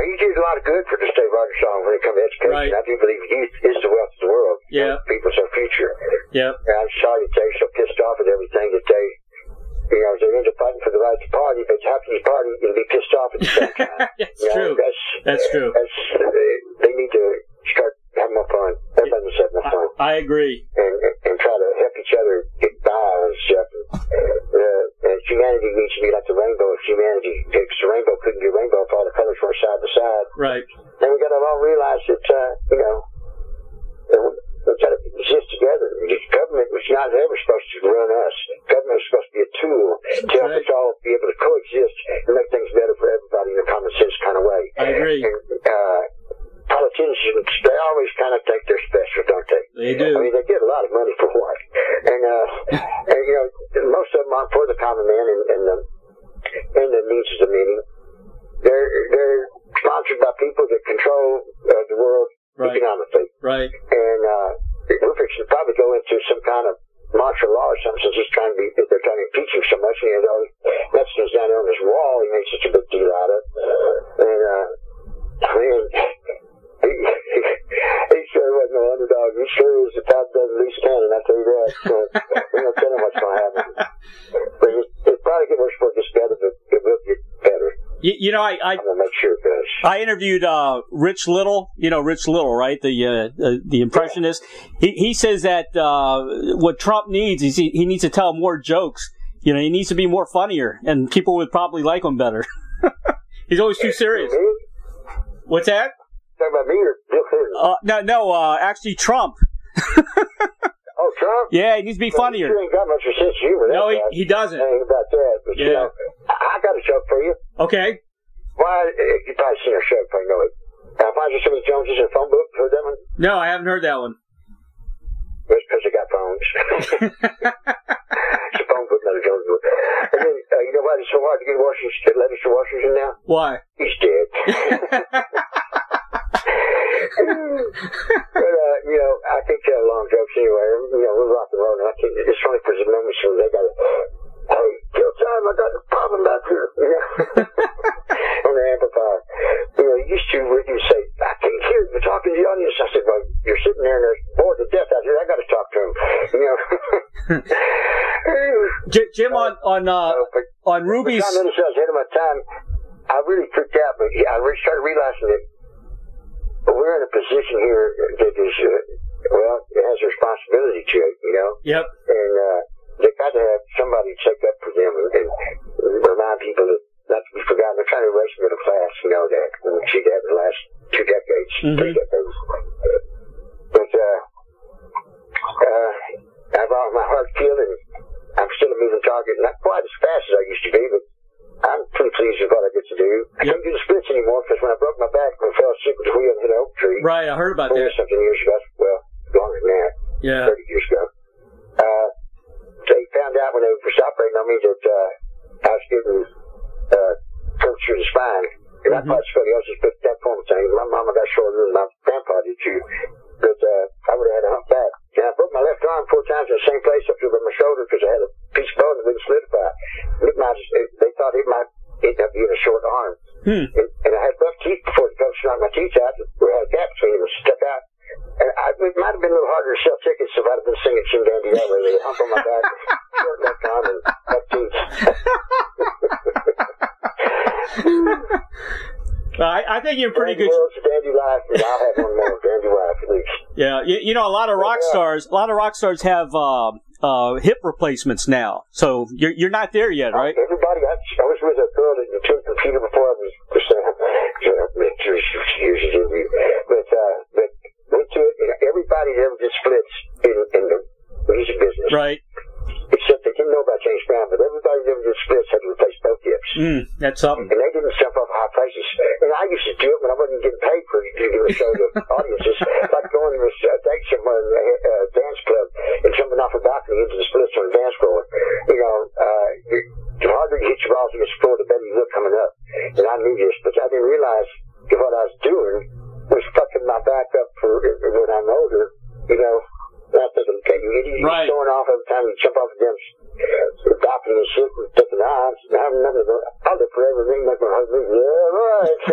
he did a lot of good for the state of Arkansas when it comes to education. Right. I do believe youth is the wealth of the world. Yeah. People's our future. Yeah. And I'm sorry that they're so pissed off at everything that they, you know, they end up fighting for the right to party, but how can you party and be pissed off at the same time? That's you know, true. That's, that's true. That's, they need to start having more fun. Everybody's having more fun. I, I agree. And, and try to help each other get by and stuff. Uh, and humanity needs to be like the rainbow of humanity. Because the rainbow couldn't be rainbow if all the colors were side by side. Right. And we got to all realize that, uh, you know, we got to exist together. The government was not ever supposed to run us. Government was supposed to be a tool to help us all be able to coexist and make things better for everybody in a common sense kind of way. I agree. And, uh, politicians, they always kind of think they're special, don't they? They do. I mean, they get a lot of money for what? And, uh, and you know, most of them aren't for the common man and, and, the, and the needs of the many. They're, they're sponsored by people that control uh, the world. Right. Economically. Right. And uh, we're fixing to probably go into some kind of martial law or something, since it's trying to be, they're trying to impeach him so much, and you know, Mexicans down there on this wall, he made such a big deal out of it. And, uh, I mean, he, he, he sure wasn't no underdog. He sure was a top dozen loose cannon, I tell you that. So, we don't tell him what's going to happen. But it'll probably get worse before it gets better, but it will get better. You, you know, I I, make sure it does. I interviewed uh, Rich Little, you know, Rich Little, right, the uh, uh, the impressionist. He he says that uh, what Trump needs is he, he needs to tell more jokes. You know, he needs to be more funnier, and people would probably like him better. He's always too serious. What's that? Talking about me or Bill Clinton? Uh, no, no, uh, actually Trump. Oh, Trump? Yeah, he needs to be well, funnier. He ain't got much of a sense of humor. No, he, he doesn't. Ain't about that, but yeah. You know, I got a joke for you. Okay. Why? You probably seen our show before you know it. Alfonso Simmons Jones is in a phone book. Heard that one? No, I haven't heard that one. That's because they got phones. It's a phone book, not a Jones book. And then, uh, you know why it's so hard to get Washington letters to Washington now? Why? He's dead. But, uh, you know, I think uh, long jokes anyway. You know, we're rock and roll. And I think it's funny for the members, so they got to, hey, kill time, I got a problem out here. You know? On the amplifier. You know, you used to, Ricky would say, I can't hear you talking to the audience. I said, well, you're sitting there and they're bored to death out here. I got to talk to him. You know? Jim, on, on, uh, uh, on Ruby's. I noticed I was ahead of my time. I really freaked out, but I really started realizing that we're in a position here that is, uh, well, it has a responsibility to it, you know? Yep. And uh, they've got to have somebody check up for them and, and remind people that not to be forgotten. They're trying to erase middle class, you know, that we see that in the last two decades, mm-hmm. three decades. But uh, uh, I've all my heart filled, and I'm still a moving target, not quite as fast as I used to be, but I'm pretty pleased with what I get to do. I yep. can't do the splits anymore because when I broke my back, I fell asleep with the wheel and hit an oak tree. Right, I heard about that. Something years ago. Well, longer than that. Yeah. Thirty years ago. Uh, they found out when they were operating on me that uh, I was getting uh, curvature in the spine, and mm-hmm. I thought scoliosis, but that form of thing. My mama got shorter, and my grandpa did too. But uh, I because I had a piece of bone that wouldn't solidify. It might, it, they thought it might end up being a short arm. Hmm. And, and I had rough teeth before the coach knocked my teeth out. We had a gap between them and stuck out. And I, it might have been a little harder to sell tickets if I'd have been singing Jim Dandy that way. They hump on my back, short neck on, and rough teeth. I, I think you're pretty Dandy good. World's Dandy life, and I'll have one more Dandy life at least. Yeah, you, you know, a lot of rock yeah. stars, a lot of rock stars have uh, uh, hip replacements now. So you're you're not there yet, right? I, everybody, I, I was with a girl that took a computer before I was but uh, but went to it. And everybody ever just splits in, in the music business, right? Except they didn't know about James Brown, but everybody that ever just splits had to replace both hips. Mm, that's something. And they didn't jump off high places. And I used to do it when I wasn't getting paid for to give a show to audiences. Like going to a date somewhere in a dance club and jumping off a balcony into the splits on a dance floor. You know, uh, the harder you hit your balls against the floor, the better you look coming up. And I knew this, but I didn't realize that what I was doing was fucking my back up for when I'm older, you know. Not that I'm taking it easy. Right. Showing off every time you jump off against the balcony and shit and picking eyes. I'm never going to, I'll live forever. And make my husband, yeah, right.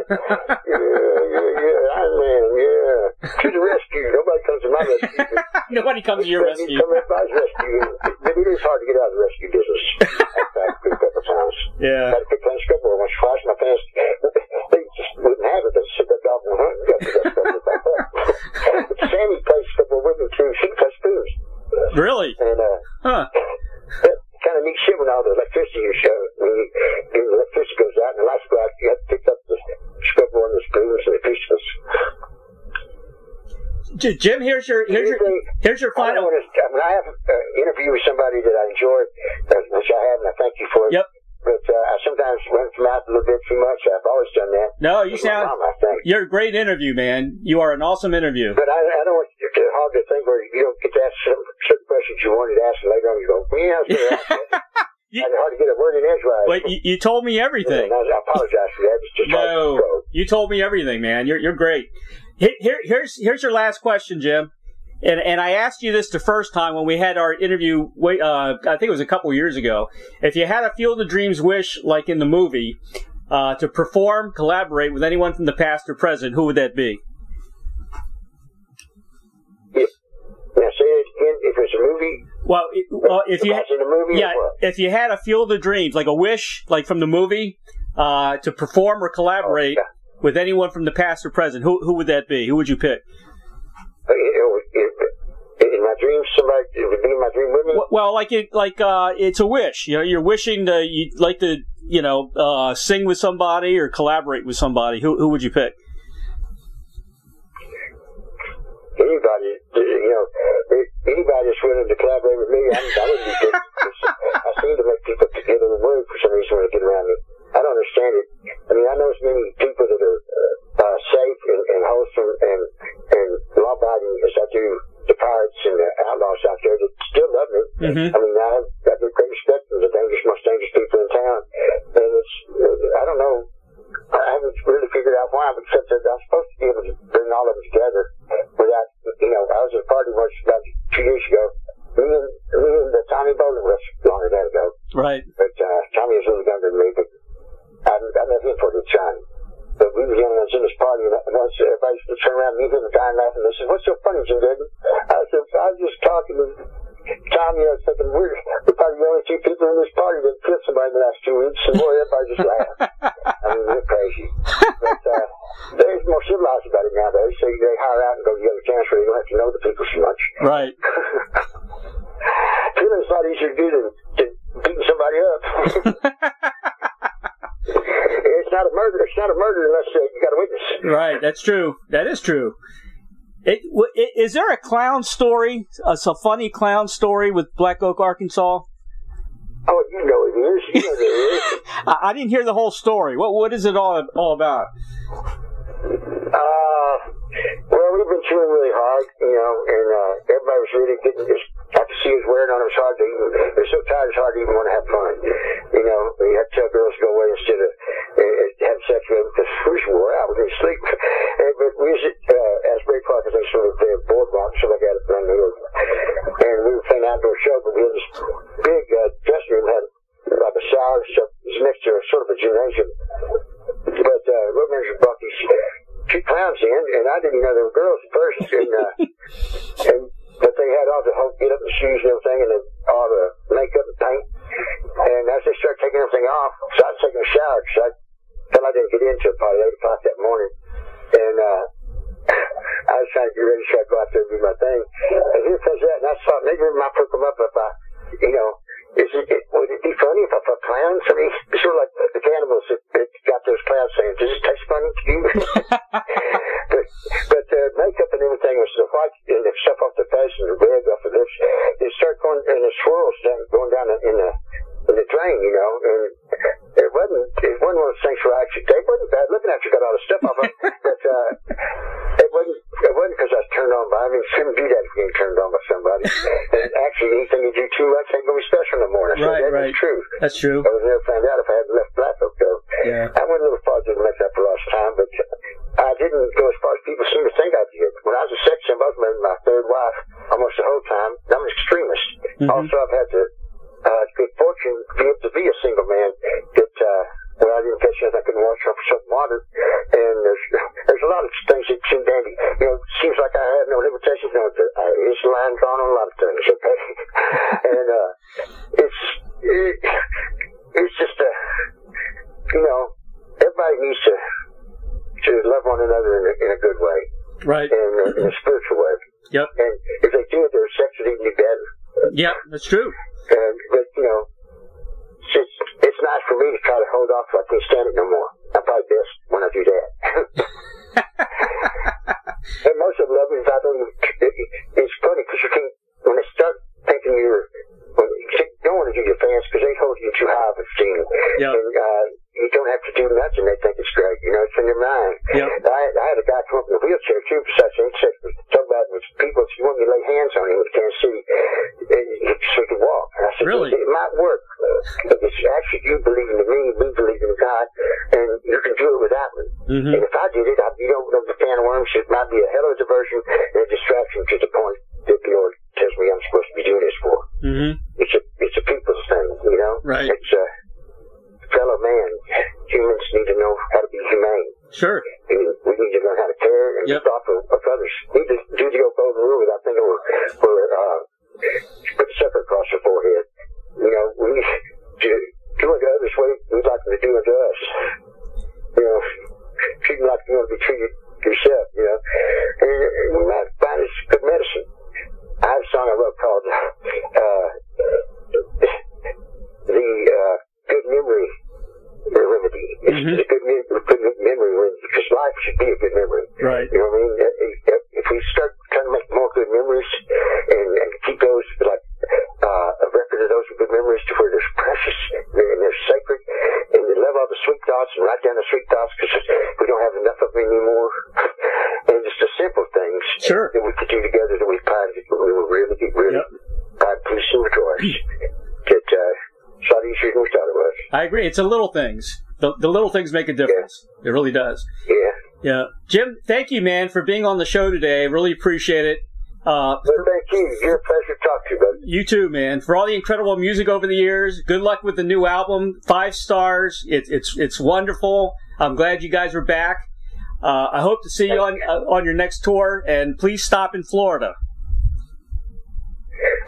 yeah, yeah, yeah. I'm in, yeah. To the rescue. Nobody comes to my rescue. Nobody comes to your rescue. Come everybody's rescue. But it is hard to get out of the rescue business. I've had to pick up a times. Yeah. I've had to pick up a stripper once or twice. My pants, they just wouldn't have it. They just said that dog will hunt and got to that stuff like that. But Sammy plays football with me too. She plays spoons. Really? And, uh, huh. kind of neat shit when all the electricity you show. When you, when the electricity goes out and the lights go out, you have to pick up the scrubber and the spoons and the pieces. Jim, here's your here's your here's your final. I, to, I mean, I have an interview with somebody that I enjoy, which I have, and I thank you for it. Yep. But uh, I sometimes run from out a little bit too much. I've always done that. No, you sound. Mom, I think. You're a great interview, man. You are an awesome interview. But I, I don't want you to get hog the thing where you don't get to ask some certain questions you wanted to ask, and later on you go, "Man, I was going to ask that." you, I hard to get a word in edgewise. But you, you told me everything. Yeah, I apologize for that. It's just no, you told me everything, man. You're you're great. Here, here's here's your last question, Jim. And and I asked you this the first time when we had our interview, uh, I think it was a couple years ago. If you had a Field of Dreams wish, like in the movie, uh, to perform, collaborate with anyone from the past or present, who would that be? If, now say it again, if it's a movie? Well, it, well if you had, in the movie yeah, if you had a Field of Dreams, like a wish, like from the movie, uh, to perform or collaborate oh, yeah. with anyone from the past or present, who who would that be? Who would you pick? In my dreams, somebody it would be in my dream with me. Well, like it, like uh, it's a wish. You know, you're wishing to, you'd like to, you know, uh, sing with somebody or collaborate with somebody. Who who would you pick? Anybody, you know, anybody that's willing to collaborate with me, I, I would be good. I seem to make people together and work for some reason when they get around me. I don't understand it. I mean, I know as many people that are uh, safe and, and wholesome and and law-abiding as I do the pirates and the outlaws out there that still love me. Mm-hmm. I mean, I have, I have great respect for the dangerous, most dangerous people in town. And it's, I don't know, I haven't really figured out why, except that I'm supposed to be able to bring all of them together without, you know, I was at a party once about two years ago. Me and, me and the Tommy Bolin was longer than ago. Right. But uh, Tommy is a little younger than me, but I, I never hit for the Johnny. But we were young and I was in this party, and once everybody used to turn around and me and the guy laughing, they said, "What's so funny, Jim Dandy?" I said, "I was just talking to Tommy, I was thinking, we're, we're probably the only two people in this party that killed somebody in the last two weeks, and boy, everybody just laughed." I mean, they're crazy. But uh, they're more civilized about it nowadays, so they hire out and go to the other dance where you don't have to know the people so much. Right. Feeling's a lot easier to do than, than beating somebody up. It's not a murder. It's not a murder unless uh, you got a witness. Right. That's true. That is true. It, w- it, is there a clown story? A, a funny clown story with Black Oak, Arkansas? Oh, you know it is. You know it is. I, I didn't hear the whole story. What What is it all all about? Uh, well, we've been chewing really hard, you know, and uh, everybody was really getting this. I could see it was wearing on them. It's hard to even, they're so tired it's hard to even want to have fun. You know, you have to tell girls to go away instead of uh, have sex with them because we just wore out. We didn't sleep. And, but we was at uh, Asbury Park because they sort of played boardwalk, so I got it done. And we were playing an outdoor show, but we had this big get up the shoes and everything, and the, all the makeup and paint. And as they started taking everything off, so I was taking a shower because I felt I didn't get in until probably eight o'clock that morning. And uh, I was trying to get ready to try to go out there and do my thing. And here comes that, and I thought maybe it might pick them up if I, you know, is it, it, would it be funny if I put clowns? I mean, it's sort of like the cannibals that, that got those clowns saying, does it taste funny to you? but but the makeup and everything was the white, and the stuff off the face and the red off the lips, they start going, and the swirls down, going down in the in the drain, you know, and it wasn't, it wasn't one of those things where I actually, they wasn't bad looking after you got all the stuff off of them, but uh, it wasn't, it wasn't because I was turned on by, I mean, you shouldn't do that if you're getting turned on by somebody. And actually, anything you do too much ain't going to be special no more. Right, that right. That's true. That's true. I would never found out if I hadn't left Black Oak, though. Yeah. I went a little far, didn't make up for lost time, but I didn't go as far as people seem to think I did. When I was a sex symbol, I was married to my third wife almost the whole time. I'm an extremist. Mm-hmm. Also, I've had to Uh, it's good fortune to be able to be a single man that, uh, when I didn't catch it, I couldn't wash up with some water. And there's, there's a lot of things that Jim Dandy, you know, seems like I have no limitations. You know, it's a line drawn on a lot of things, okay? and, uh, it's, it, it's just a, you know, everybody needs to, to love one another in a, in a good way. Right. And uh, in a spiritual way. Yep. And if they do it, their sex would even be better. Yeah, that's true. And, but, you know, it's, just, it's not for me to try to hold off. I can't stand it no more. I'm probably best when I do that. And most of the love is, I don't, it, it's funny because you can, when they start thinking you're, when you don't want to do your fans because they hold you too high of esteem. Yep. And uh, you don't have to do nothing. They think it's great. You know, it's in their mind. Yep. I, I had a guy come up in a wheelchair, too, besides the insects. Talk about it with people. If you want me to lay hands on him in Kansas City, so he could walk. And I said, really? It might work. But it's actually you believing in me, me believing in God, and you can do it without me. Mm-hmm. And if I did it, I'd be open up the can of worms. It might be a hell of a diversion and a distraction to the point that the Lord tells me I'm supposed to be doing this for. Mm-hmm. It's a, it's a people's thing, you know? Right. It's a fellow man. Humans need to know how to be humane. Sure. We need to learn how to care and yep. be thoughtful of others. We need to do the old golden rule without thinking we're, we're uh, put the supper across your forehead. You know, we need to do unto others what we'd like them to do unto us. You know, treat them like you want to be treated yourself, you know. And we might find it's good medicine. I have a song I wrote called uh, The uh, Good Memory Remedy. It's mm-hmm. a good, me- good memory remedy, because life should be a good memory. Right. You know what I mean? If, if we start trying to make more good memories and, and keep those, like, uh, a record of those good memories to where they're precious and they're sacred, and we love all the sweet thoughts and write down the sweet thoughts because we don't have enough of them anymore. And just the simple things sure. that we could do together that we probably would really, really find peace and rejoice. That, uh, it's a lot easier than we thought it was. I agree. It's the little things. The, the little things make a difference. Yeah. It really does. Yeah. Yeah. Jim, thank you, man, for being on the show today. Really appreciate it. Uh, well, thank you. You're a pleasure to talk to you, buddy. You too, man. For all the incredible music over the years, good luck with the new album. Five stars. It, it's it's wonderful. I'm glad you guys are back. Uh, I hope to see you on uh, on your next tour, and please stop in Florida.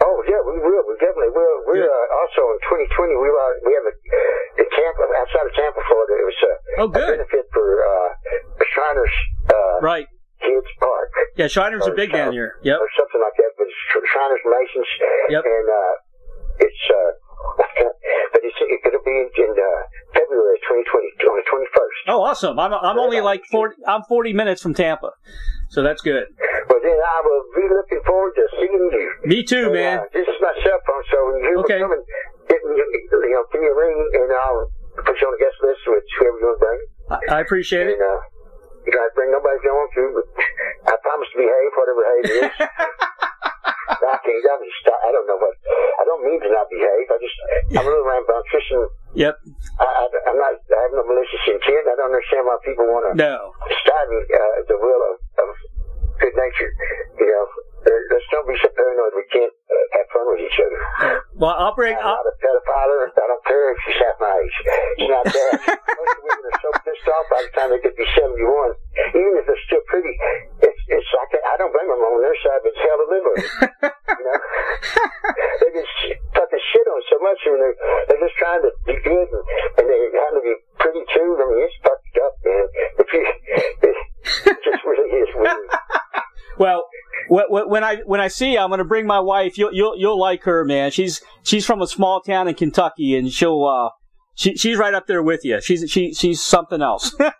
Oh, yeah, we will. We definitely will. We're uh, also in twenty twenty, we, uh, we have a, a Tampa, outside of Tampa, Florida. It was a, oh, good. a benefit for uh, Shriners uh, right. Kids Park. Yeah, Shriners or, are big down here. Yep. Or something like that. But it's Shriners, Masons. Yep. And uh, it's, uh, but it's, it'll be in uh, February twenty twenty, on the twenty-first. Oh, awesome. I'm, I'm only like forty, I'm forty minutes from Tampa. So that's good. Well, then I will be looking forward to seeing you. Me too, and, man. Uh, this is my cell phone, so when you okay. come and get me, you know, give me a ring, and I'll put you on a guest list with whoever you want to bring. I, I appreciate and, it. Uh, you know, I bring nobody if you want to, but I promise to behave, whatever behave is. I can't, I'm just, I don't know what, I don't mean to not behave, I just, I'm a little rambunctious, and yep. I, I, I'm not, I have no malicious intent, I don't understand why people want to no. study uh, the will of, of good nature, you know. Let's don't be so paranoid we can't uh, have fun with each other. Well, I'll bring I'm up. Not a pedophile. I don't care if she's half my age. It's not that. Most women are so pissed off by the time they get to be seventy-one. Even if they're still pretty, it's, it's like I don't blame them on their side, but it's hell to live with. You know? when I when I see you, I'm going to bring my wife. You'll you'll you'll like her, man. She's she's from a small town in Kentucky, and she'll uh she she's right up there with you. She's she she's something else. Well,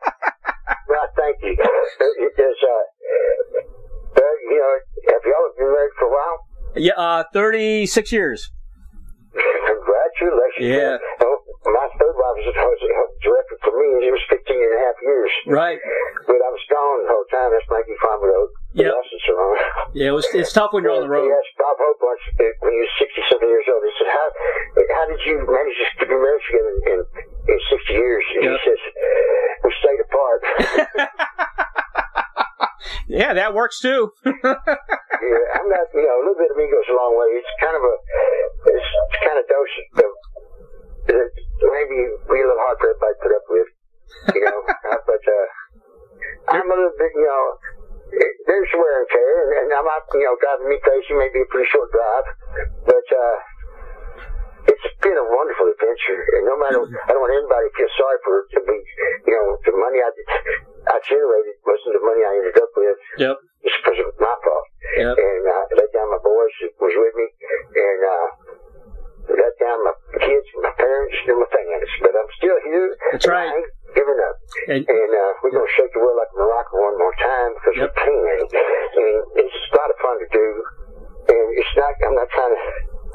thank you. It is, uh, you know, have y'all been married for a while? Yeah, uh, thirty-six years. Congratulations. Yeah. Well, my third wife was a director for me, and it was fifteen and a half years. Right. But I was gone the whole time. That's Mikey Farm Road. Yeah. Yeah, it was, it's tough when you're on the road. Yes, Bob Hope once, when he was sixty-seven years old, he said, how, how did you manage to be married together in, in sixty years? And yep. He says, we stayed apart. Yeah, that works too. Yeah, I'm not, you know, a little bit of me goes a long way. It's kind of a, it's kind of dose of, it, maybe we a little hard for everybody to put up with, you know, but uh, I'm a little bit, you know, it, there's wear and tear, and I'm not, you know, driving me crazy, maybe a pretty short drive, but uh, it's been a wonderful adventure, and no matter, I don't want anybody to feel sorry for it to be, you know, the money I I generated wasn't the money I ended up with. Yep. It's because it was my fault. Yep. And I let down my boys who was with me, and uh, let down my kids, my parents, and my fans. But I'm still here. That's and right. I ain't giving up. And, and uh, we're going to shake the world like Morocco one more time, because yep. we can. And it's a lot of fun to do. And it's not, I'm not trying to,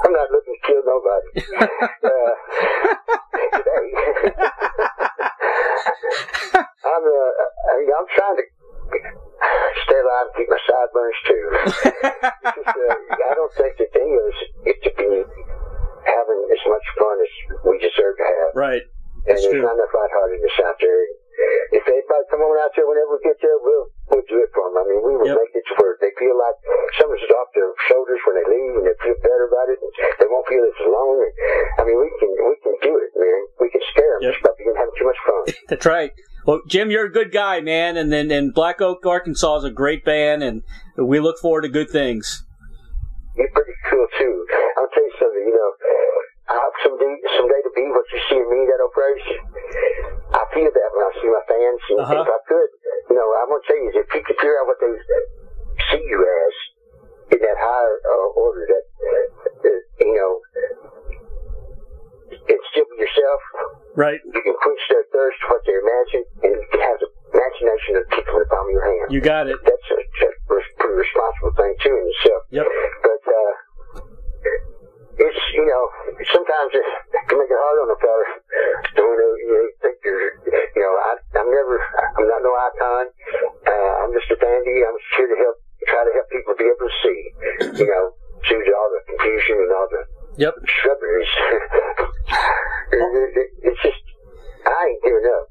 I'm not looking to kill nobody. uh, today. I'm, uh, I'm trying to stay alive and keep my sideburns too. Just, uh, I don't think the thing is it to be having as much fun as we deserve to have. Right. And That's there's true. Not enough lightheartedness out there. If anybody come on out there, whenever we get there, we'll we'll do it for them. I mean, we will yep. make it to where they feel like someone's off their shoulders when they leave, and they feel better about it, and they won't feel as alone. And, I mean, we can we can do it, man. We can scare them yep. just by being having too much fun. That's right. Well, Jim, you're a good guy, man, and and, and Black Oak Arkansas is a great band, and we look forward to good things. You're pretty cool too. I'll tell you something. You know, I hope someday, someday to be what you see in me. That old phrase. I feel that when I see my fans, and uh-huh. if I could, you know, I'm going to tell you, if you could figure out what they see you as in that higher uh, order, that, uh, you know, it's still be yourself. Right. You can quench their thirst for what they imagine, and you can have the imagination of people in the palm of your hand. You got it. That's a, that's a pretty responsible thing, too, in itself. Yep. But, uh, it's, you know, sometimes it can make it hard on a fella. You know, you think you're, you know, I, I'm never, I'm not no icon. Uh, I'm just a dandy. I'm just here to help, try to help people be able to see, you know, through all the confusion and all the yep. shrubberies. it, it, it's just, I ain't giving up.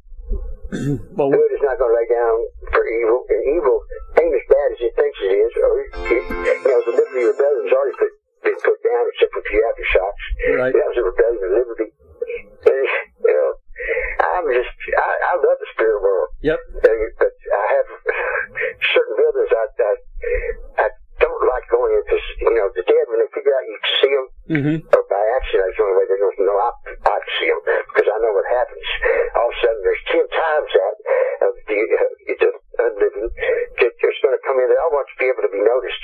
Well, good is not going to lay down for evil, and evil ain't as bad as it thinks it is. Or, it, you know, the liberty of rebellion is already put. Been put down except for a few aftershocks. Right. That was a rebellion of liberty. And, you know, I'm just, I, I love the spirit world. Yep. And, but I have certain buildings I, I, I don't like going in because, you know, the dead, when they figure out you can see them, mm-hmm. or by accident, that's the only way they don't know I, I can see them, because I know what happens. All of a sudden, there's ten times that of the, uh, the unliving that there's going to come in. They all want to be able to be noticed.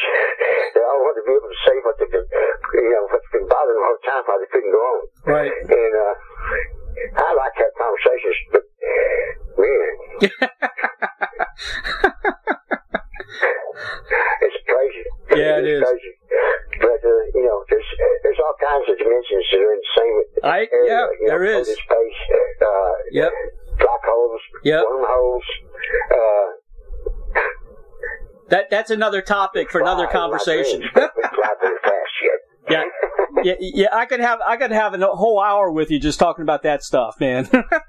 They all want to be able to say what they've been, you know, what's been bothering them all the time, why they couldn't go on. Right. And uh, I like to have conversations, but man, it's crazy. Yeah, it is. It's crazy. But, uh, you know, there's there's all kinds of dimensions that are in the same I, area. Yeah, you know, there is. Space, uh, yep. black holes, yep. wormholes. Uh, that That's another topic for another conversation. Fast yet. Yeah, yeah, yeah. I could have I could have a whole hour with you just talking about that stuff, man. Yeah, well,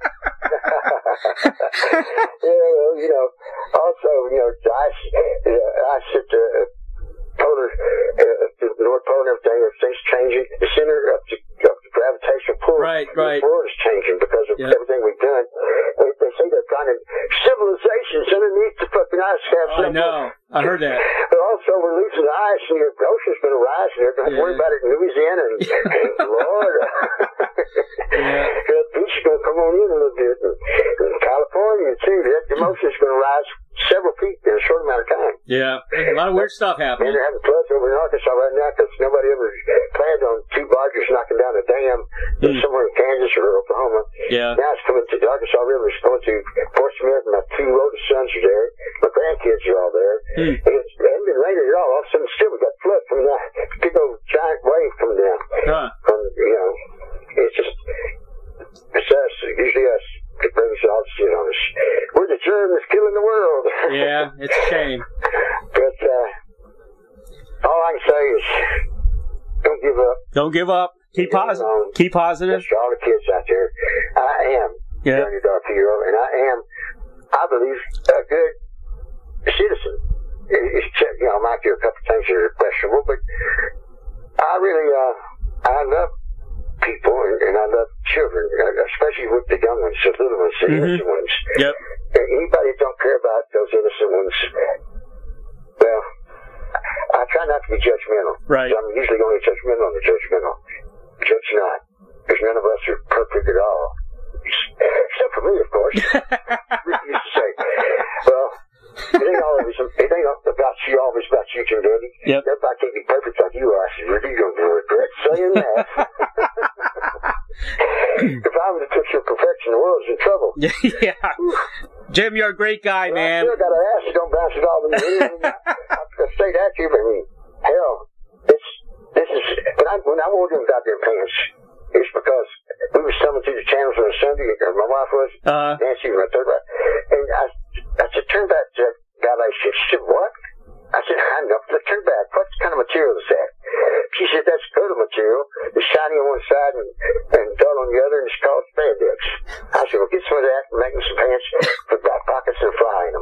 you know, also, you know, I, you know, I sit there, polar, uh, the North Pole and everything, everything's changing. The center of the, of the gravitational pull, right, right. the world is changing because of yep. everything we've done. They, they say they're finding civilizations underneath the fucking ice caps. I know. I heard that. But also, we're losing the ice, and the ocean's going to rise, and they're going to yeah. worry about it in Louisiana and, and Florida. Yeah. The beach is going to come on in a little bit. And, and California, too. The ocean's going to rise several feet in a short amount of time. Yeah, there's a lot of weird stuff happening. And they have a flood over in Arkansas right now because nobody ever planned on two barges knocking down a dam mm. somewhere in Kansas or Oklahoma. Yeah. Now it's coming to the Arkansas River. It's going to Fort Smith. My two oldest sons are there. My grandkids are all there. Mm. And it's and been raining at all. All of a sudden, still we got flood from that big old giant wave coming down. Huh. From, you know, it's just it's us. Usually us. It brings all the shit on us. We're the germ that's killing the world. Yeah, it's a shame. But uh, all I can say is don't give up. Don't give up. Keep positive. Keep positive. That's for all the kids out there. I am yeah. Johnny Dark Hero, and I am, I believe, a good citizen. Except, you know, I might do a couple things that are questionable, but I really, uh, I love people, and, and I love children, especially with the young ones, the little ones, the mm-hmm. innocent ones. Yep. And anybody that don't care about those innocent ones, well, I try not to be judgmental. Right. I'm usually only judgmental on the judgmental. Judge not. Because none of us are perfect at all. Except for me, of course. Ricky used to say, well, it ain't always, it ain't about you, always about you, Jim Dandy. Yep. Everybody can't be perfect like you are. I said, Ricky, you're going to regret saying that. If I would have took your perfection, the world's in trouble. Yeah. Jim, you're a great guy, well, man. I still got an ass that don't bounce at all in the room. I'll say that to you, but I mean, hell, it's, this is, when I, when I wore them goddamn pants, it's because we were coming through the channels on a Sunday, or my wife was, uh-huh. Nancy, my third wife, and I, I said, turn back to that guy like shit. She said, what? I said, I know, turn back. What kind of material is that? She said, that's good material. It's shiny on one side and, and dull on the other, and it's called spandex. I said, well, get some of that and make me some pants with back pockets and fly in them.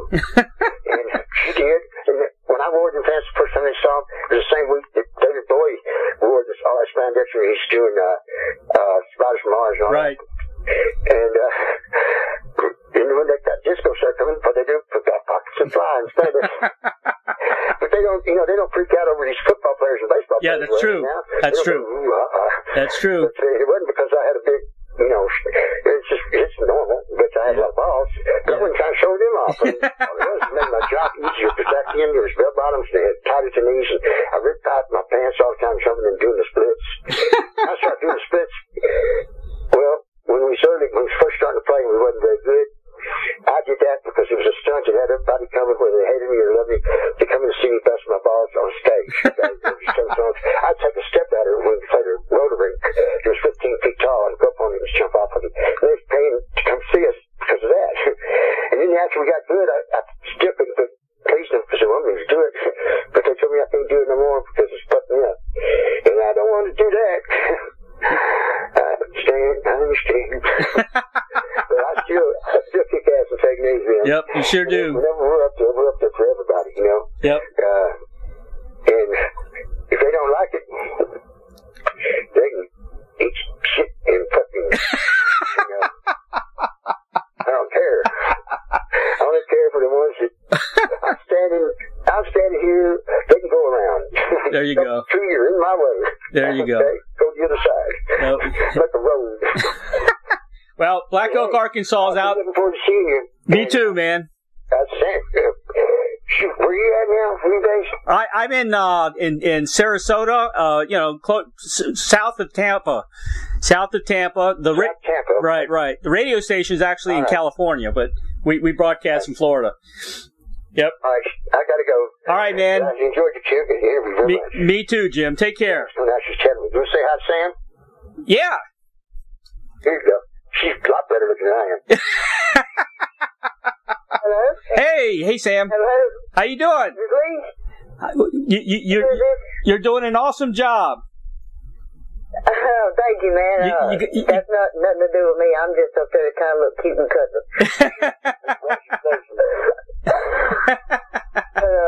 And she did. And when I wore them pants the first time they saw them, it was the same week that David Bowie wore this all that spandex where he's doing uh, uh, Spiders from Mars and all right. that. And, uh, and when they got disco start coming, what they do, put back pockets and fly and spandex. But they don't, you know, they don't freak out over these football players and baseball yeah, players. Yeah, that's true. Now. That's true. Go, uh-uh. That's true. But, uh, it wasn't because I had a big, you know, it's just, it's normal, but I had yeah. a lot of balls. I wasn't trying to show them off. And it was made my job easier because back then there was bell bottoms, they had tied at the knees, and I ripped out my pants all the time, jumping and doing the splits. I started doing the splits. Well, when we started, when we first started playing, we wasn't very good. I did that because it was a stunt that had everybody coming, whether they hated me or loved me, to come and see me bust my balls on stage. I'd take a step out of it when we played a rotor rink. It was fifteen feet tall, and go up on it and jump off of it. They was paying to come see us because of that. And then after we got good, I, I still couldn't please them because they wanted me to do it. But they told me I couldn't do it no more because it's fucking up. And I don't want to do that. I understand, I understand. But I still, I still kick ass and take names in. Yep, you sure and do. Whenever we're up there, we're up there for everybody, you know? Yep. Uh, and if they don't like it, they can eat shit and fucking, you know? I don't care. I only care for the ones that I'm standing, I'm standing here, they can go around. There you go. True, you're in my way. There you go. Okay. Go the other side. Nope. Like a road. Well, Black Oak, Arkansas is out. I'm looking forward to seeing you. Me and, too, man. That's it. Shoot, where you at now? Any days? I, I'm in, uh, in in Sarasota, uh, you know, close, south of Tampa. South of Tampa. The ra- Tampa. Right, right. The radio station is actually all in right. California, but we, we broadcast from Florida. Yep. All right, I gotta go. All right, man. I enjoyed your interview very me, much. Me too, Jim. Take care. When I was chatting with you, say hi, Sam. Yeah. Here you go. She's a lot better looking than I am. Hello. Hey, hey, Sam. Hello. How you doing? You, you, you're you're doing an awesome job. Oh, thank you, man. You, oh, you, you, that's not nothing to do with me. I'm just up there kind of look cute and cousin. uh,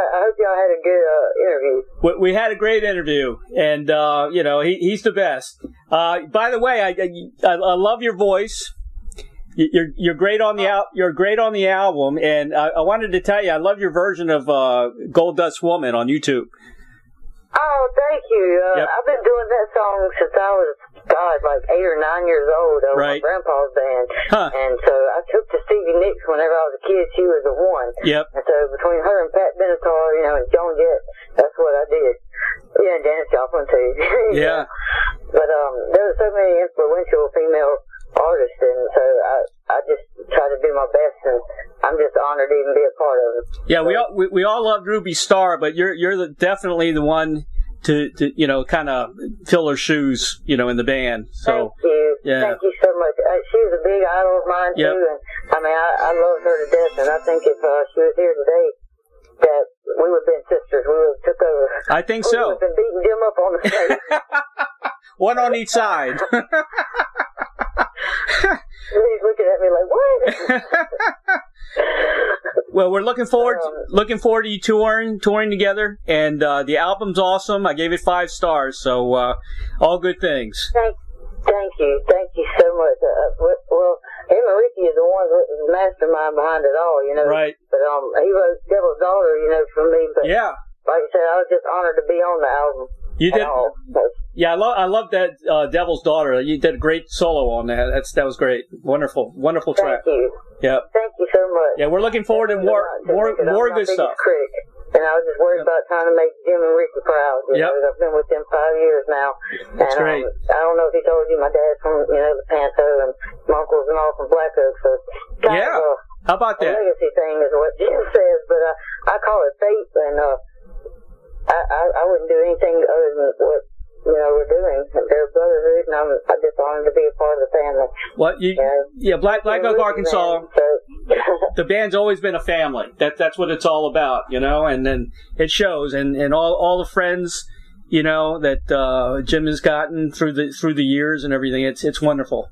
I hope y'all had a good uh, interview. We, we had a great interview, and uh, you know he, he's the best. Uh, by the way, I, I I love your voice. You're you're great on the al- you're great on the album, and I, I wanted to tell you I love your version of uh, Gold Dust Woman on YouTube. Oh, thank you. Uh, yep. I've been doing I've been song since I was, God, like eight or nine years old. Over right. My grandpa's band. Huh. And so I took to Stevie Nicks whenever I was a kid. She was the one. Yep. And so between her and Pat Benatar, you know, and Joan Jett, that's what I did. Yeah, and Janis Joplin too. Yeah. But um, there were so many influential female artists, and so I, I just try to do my best, and I'm just honored to even be a part of it. Yeah, so, we all we, we all loved Ruby Starr, but you're you're the, definitely the one to, to you know, kind of fill her shoes, you know, in the band. So, thank you. Yeah. Thank you so much. Uh, she's a big idol of mine, yep. too, and I mean, I, I love her to death, and I think if uh, she was here today, that we would have been sisters. We would have took over. I think we so. We would have been beating Jim up on the face. One on each side. He's looking at me like, what? Well, we're looking forward um, looking forward to you touring touring together, and uh, the album's awesome. I gave it five stars, so uh, all good things. Thank, thank you. Thank you so much. Uh, well, him and Ricky is the ones that is the mastermind behind it all, you know. Right. But um, he wrote Devil's Daughter, you know, for me. But yeah. Like I said, I was just honored to be on the album. You did. All, so. Yeah, I love I love that uh, Devil's Daughter. You did a great solo on that. That's that was great. Wonderful, wonderful track. Thank you. Yeah. Thank you so much. Yeah, we're looking forward Thank to more so more more good stuff. Critic, and I was just worried yeah. about trying to make Jim and Ricky proud. Yeah. I've been with them five years now. That's and, great. Um, I don't know if he told you, my dad's from you know the Panto, and my uncles and all from Black Oak. So kind yeah. Of a, How about that? A legacy thing is what Jim says, but uh, I call it faith, and uh, I, I I wouldn't do anything other than what. You know, we're doing their brotherhood, and I'm, I'm just honored to be a part of the family. Well, you, yeah, yeah, Black Black Oak Arkansas, band, so. The band's always been a family. That that's what it's all about, you know. And then it shows, and, and all all the friends, you know, that uh, Jim has gotten through the through the years and everything. It's it's wonderful,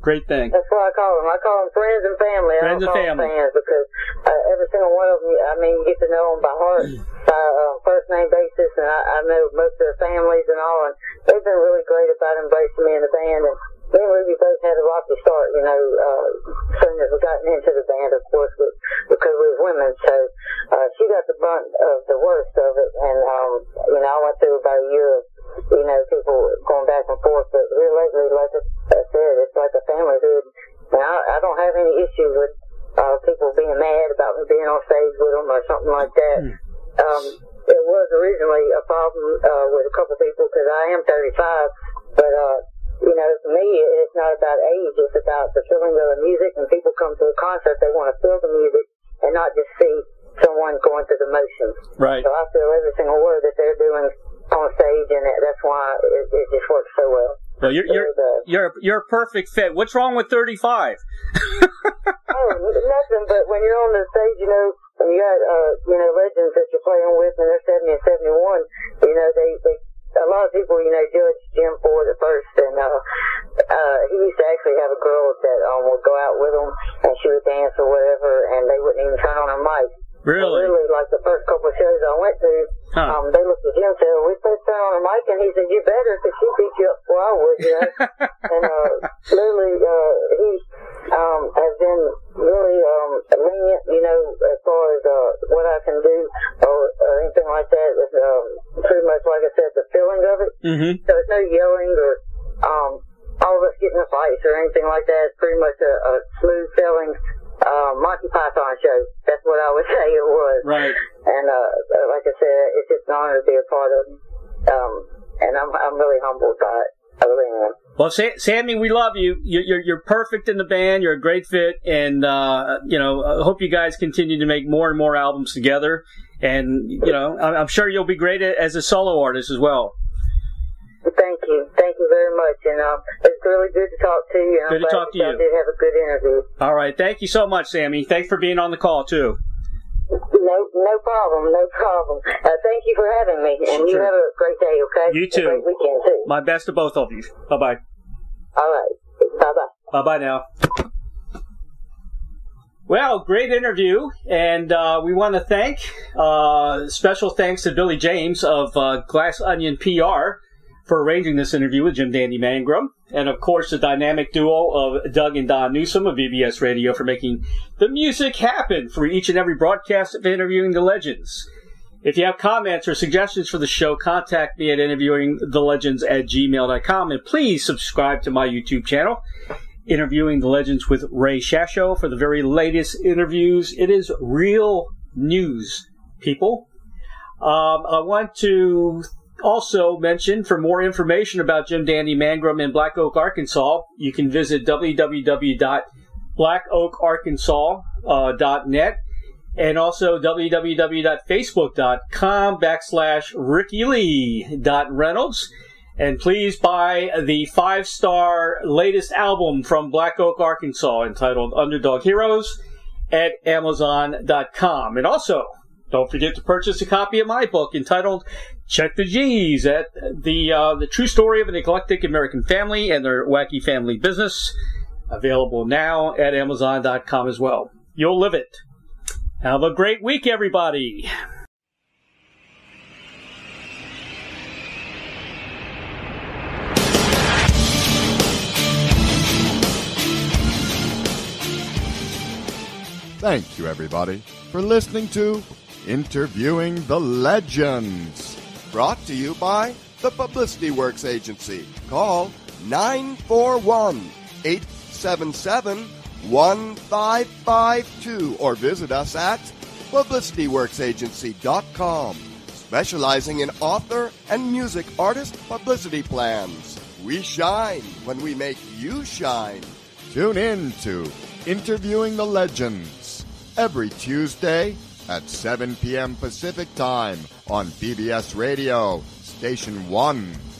great thing. That's what I call them. I call them friends and family. Friends I don't and call family. Them fans because uh, every single one of them, I mean, you get to know them by heart. By uh, first name basis, and I, I know most of their families and all, and they've been really great about embracing me in the band. And me and Ruby both had a rocky start, you know, uh, soon as we gotten into the band, of course, with, because we were women. So uh, she got the brunt of the worst of it, and um, you know, I went through about a year of, you know, people going back and forth. But here lately, like I said, it's like a familyhood, and I, I don't have any issue with uh, people being mad about me being on stage with them or something like that. Mm. Um, it was originally a problem uh, with a couple people because I am thirty-five, but uh, you know, for me, it's not about age; it's about the feeling of the music. And people come to a concert, they want to feel the music and not just see someone going through the motions. Right. So I feel every single word that they're doing on stage, and that's why it, it just works so well. Well, you're you're you're you're a perfect fit. What's wrong with thirty-five? Oh, nothing. But when you're on the stage, you know. And you got, uh, you know, legends that you're playing with, and they're seventy and seventy-one. You know, they, they, a lot of people, you know, judge Jim Ford at first, and, uh, uh, he used to actually have a girl that, um, would go out with him, and she would dance or whatever, and they wouldn't even turn on her mic. Really? So really, like the first couple of shows I went to, huh. um, they looked at Jim and said, well, we're supposed to turn on her mic, and he said, you better, because she beat you up before I would, you know. And, uh, literally, uh, he, um, has been, really um, lenient, you know, as far as uh, what I can do or, or anything like that. It's um, pretty much, like I said, the feeling of it. Mm-hmm. So it's no yelling or um, all of us getting a fight or anything like that. It's pretty much a, a smooth selling uh, Monty Python show. That's what I would say it was. Right. And uh, like I said, it's just an honor to be a part of it. Um, and I'm, I'm really humbled by it. I really am. Well, Sammy, we love you. You're you're perfect in the band. You're a great fit, and uh, you know, I hope you guys continue to make more and more albums together. And you know, I'm sure you'll be great as a solo artist as well. Thank you, thank you very much, and uh, it's really good to talk to you. Good to talk to you. I did have a good interview. All right, thank you so much, Sammy. Thanks for being on the call too. No, no problem, no problem. Uh, thank you for having me, and sure. You have a great day, okay? You too. A great weekend, too. My best to both of you. Bye-bye. All right. Bye-bye. Bye-bye now. Well, great interview, and uh, we want to thank, uh, special thanks to Billy James of uh, Glass Onion P R for arranging this interview with Jim Dandy Mangrum, and of course the dynamic duo of Doug and Don Newsom of B B S Radio for making the music happen for each and every broadcast of Interviewing the Legends. If you have comments or suggestions for the show, contact me at interviewing the legends at gmail dot com. And please subscribe to my YouTube channel, Interviewing the Legends with Ray Shasho, for the very latest interviews. It is real news, people. Um, I want to also mention, for more information about Jim Dandy Mangrum in Black Oak, Arkansas, you can visit w w w dot black oak arkansas dot net and also w w w dot facebook dot com backslash Rickie Lee Reynolds. And please buy the five-star latest album from Black Oak, Arkansas, entitled Underdog Heroes, at amazon dot com. And also, don't forget to purchase a copy of my book entitled Check the G's, at the, uh, the True Story of an Eclectic American Family and Their Wacky Family Business, available now at amazon dot com as well. You'll live it. Have a great week, everybody. Thank you, everybody, for listening to Interviewing the Legends, brought to you by the Publicity Works Agency. Call nine four one, eight seven seven, one five five two or visit us at publicity works agency dot com, specializing in author and music artist publicity plans. We shine when we make you shine. Tune in to Interviewing the Legends every Tuesday at seven p m Pacific Time on B B S Radio, Station one.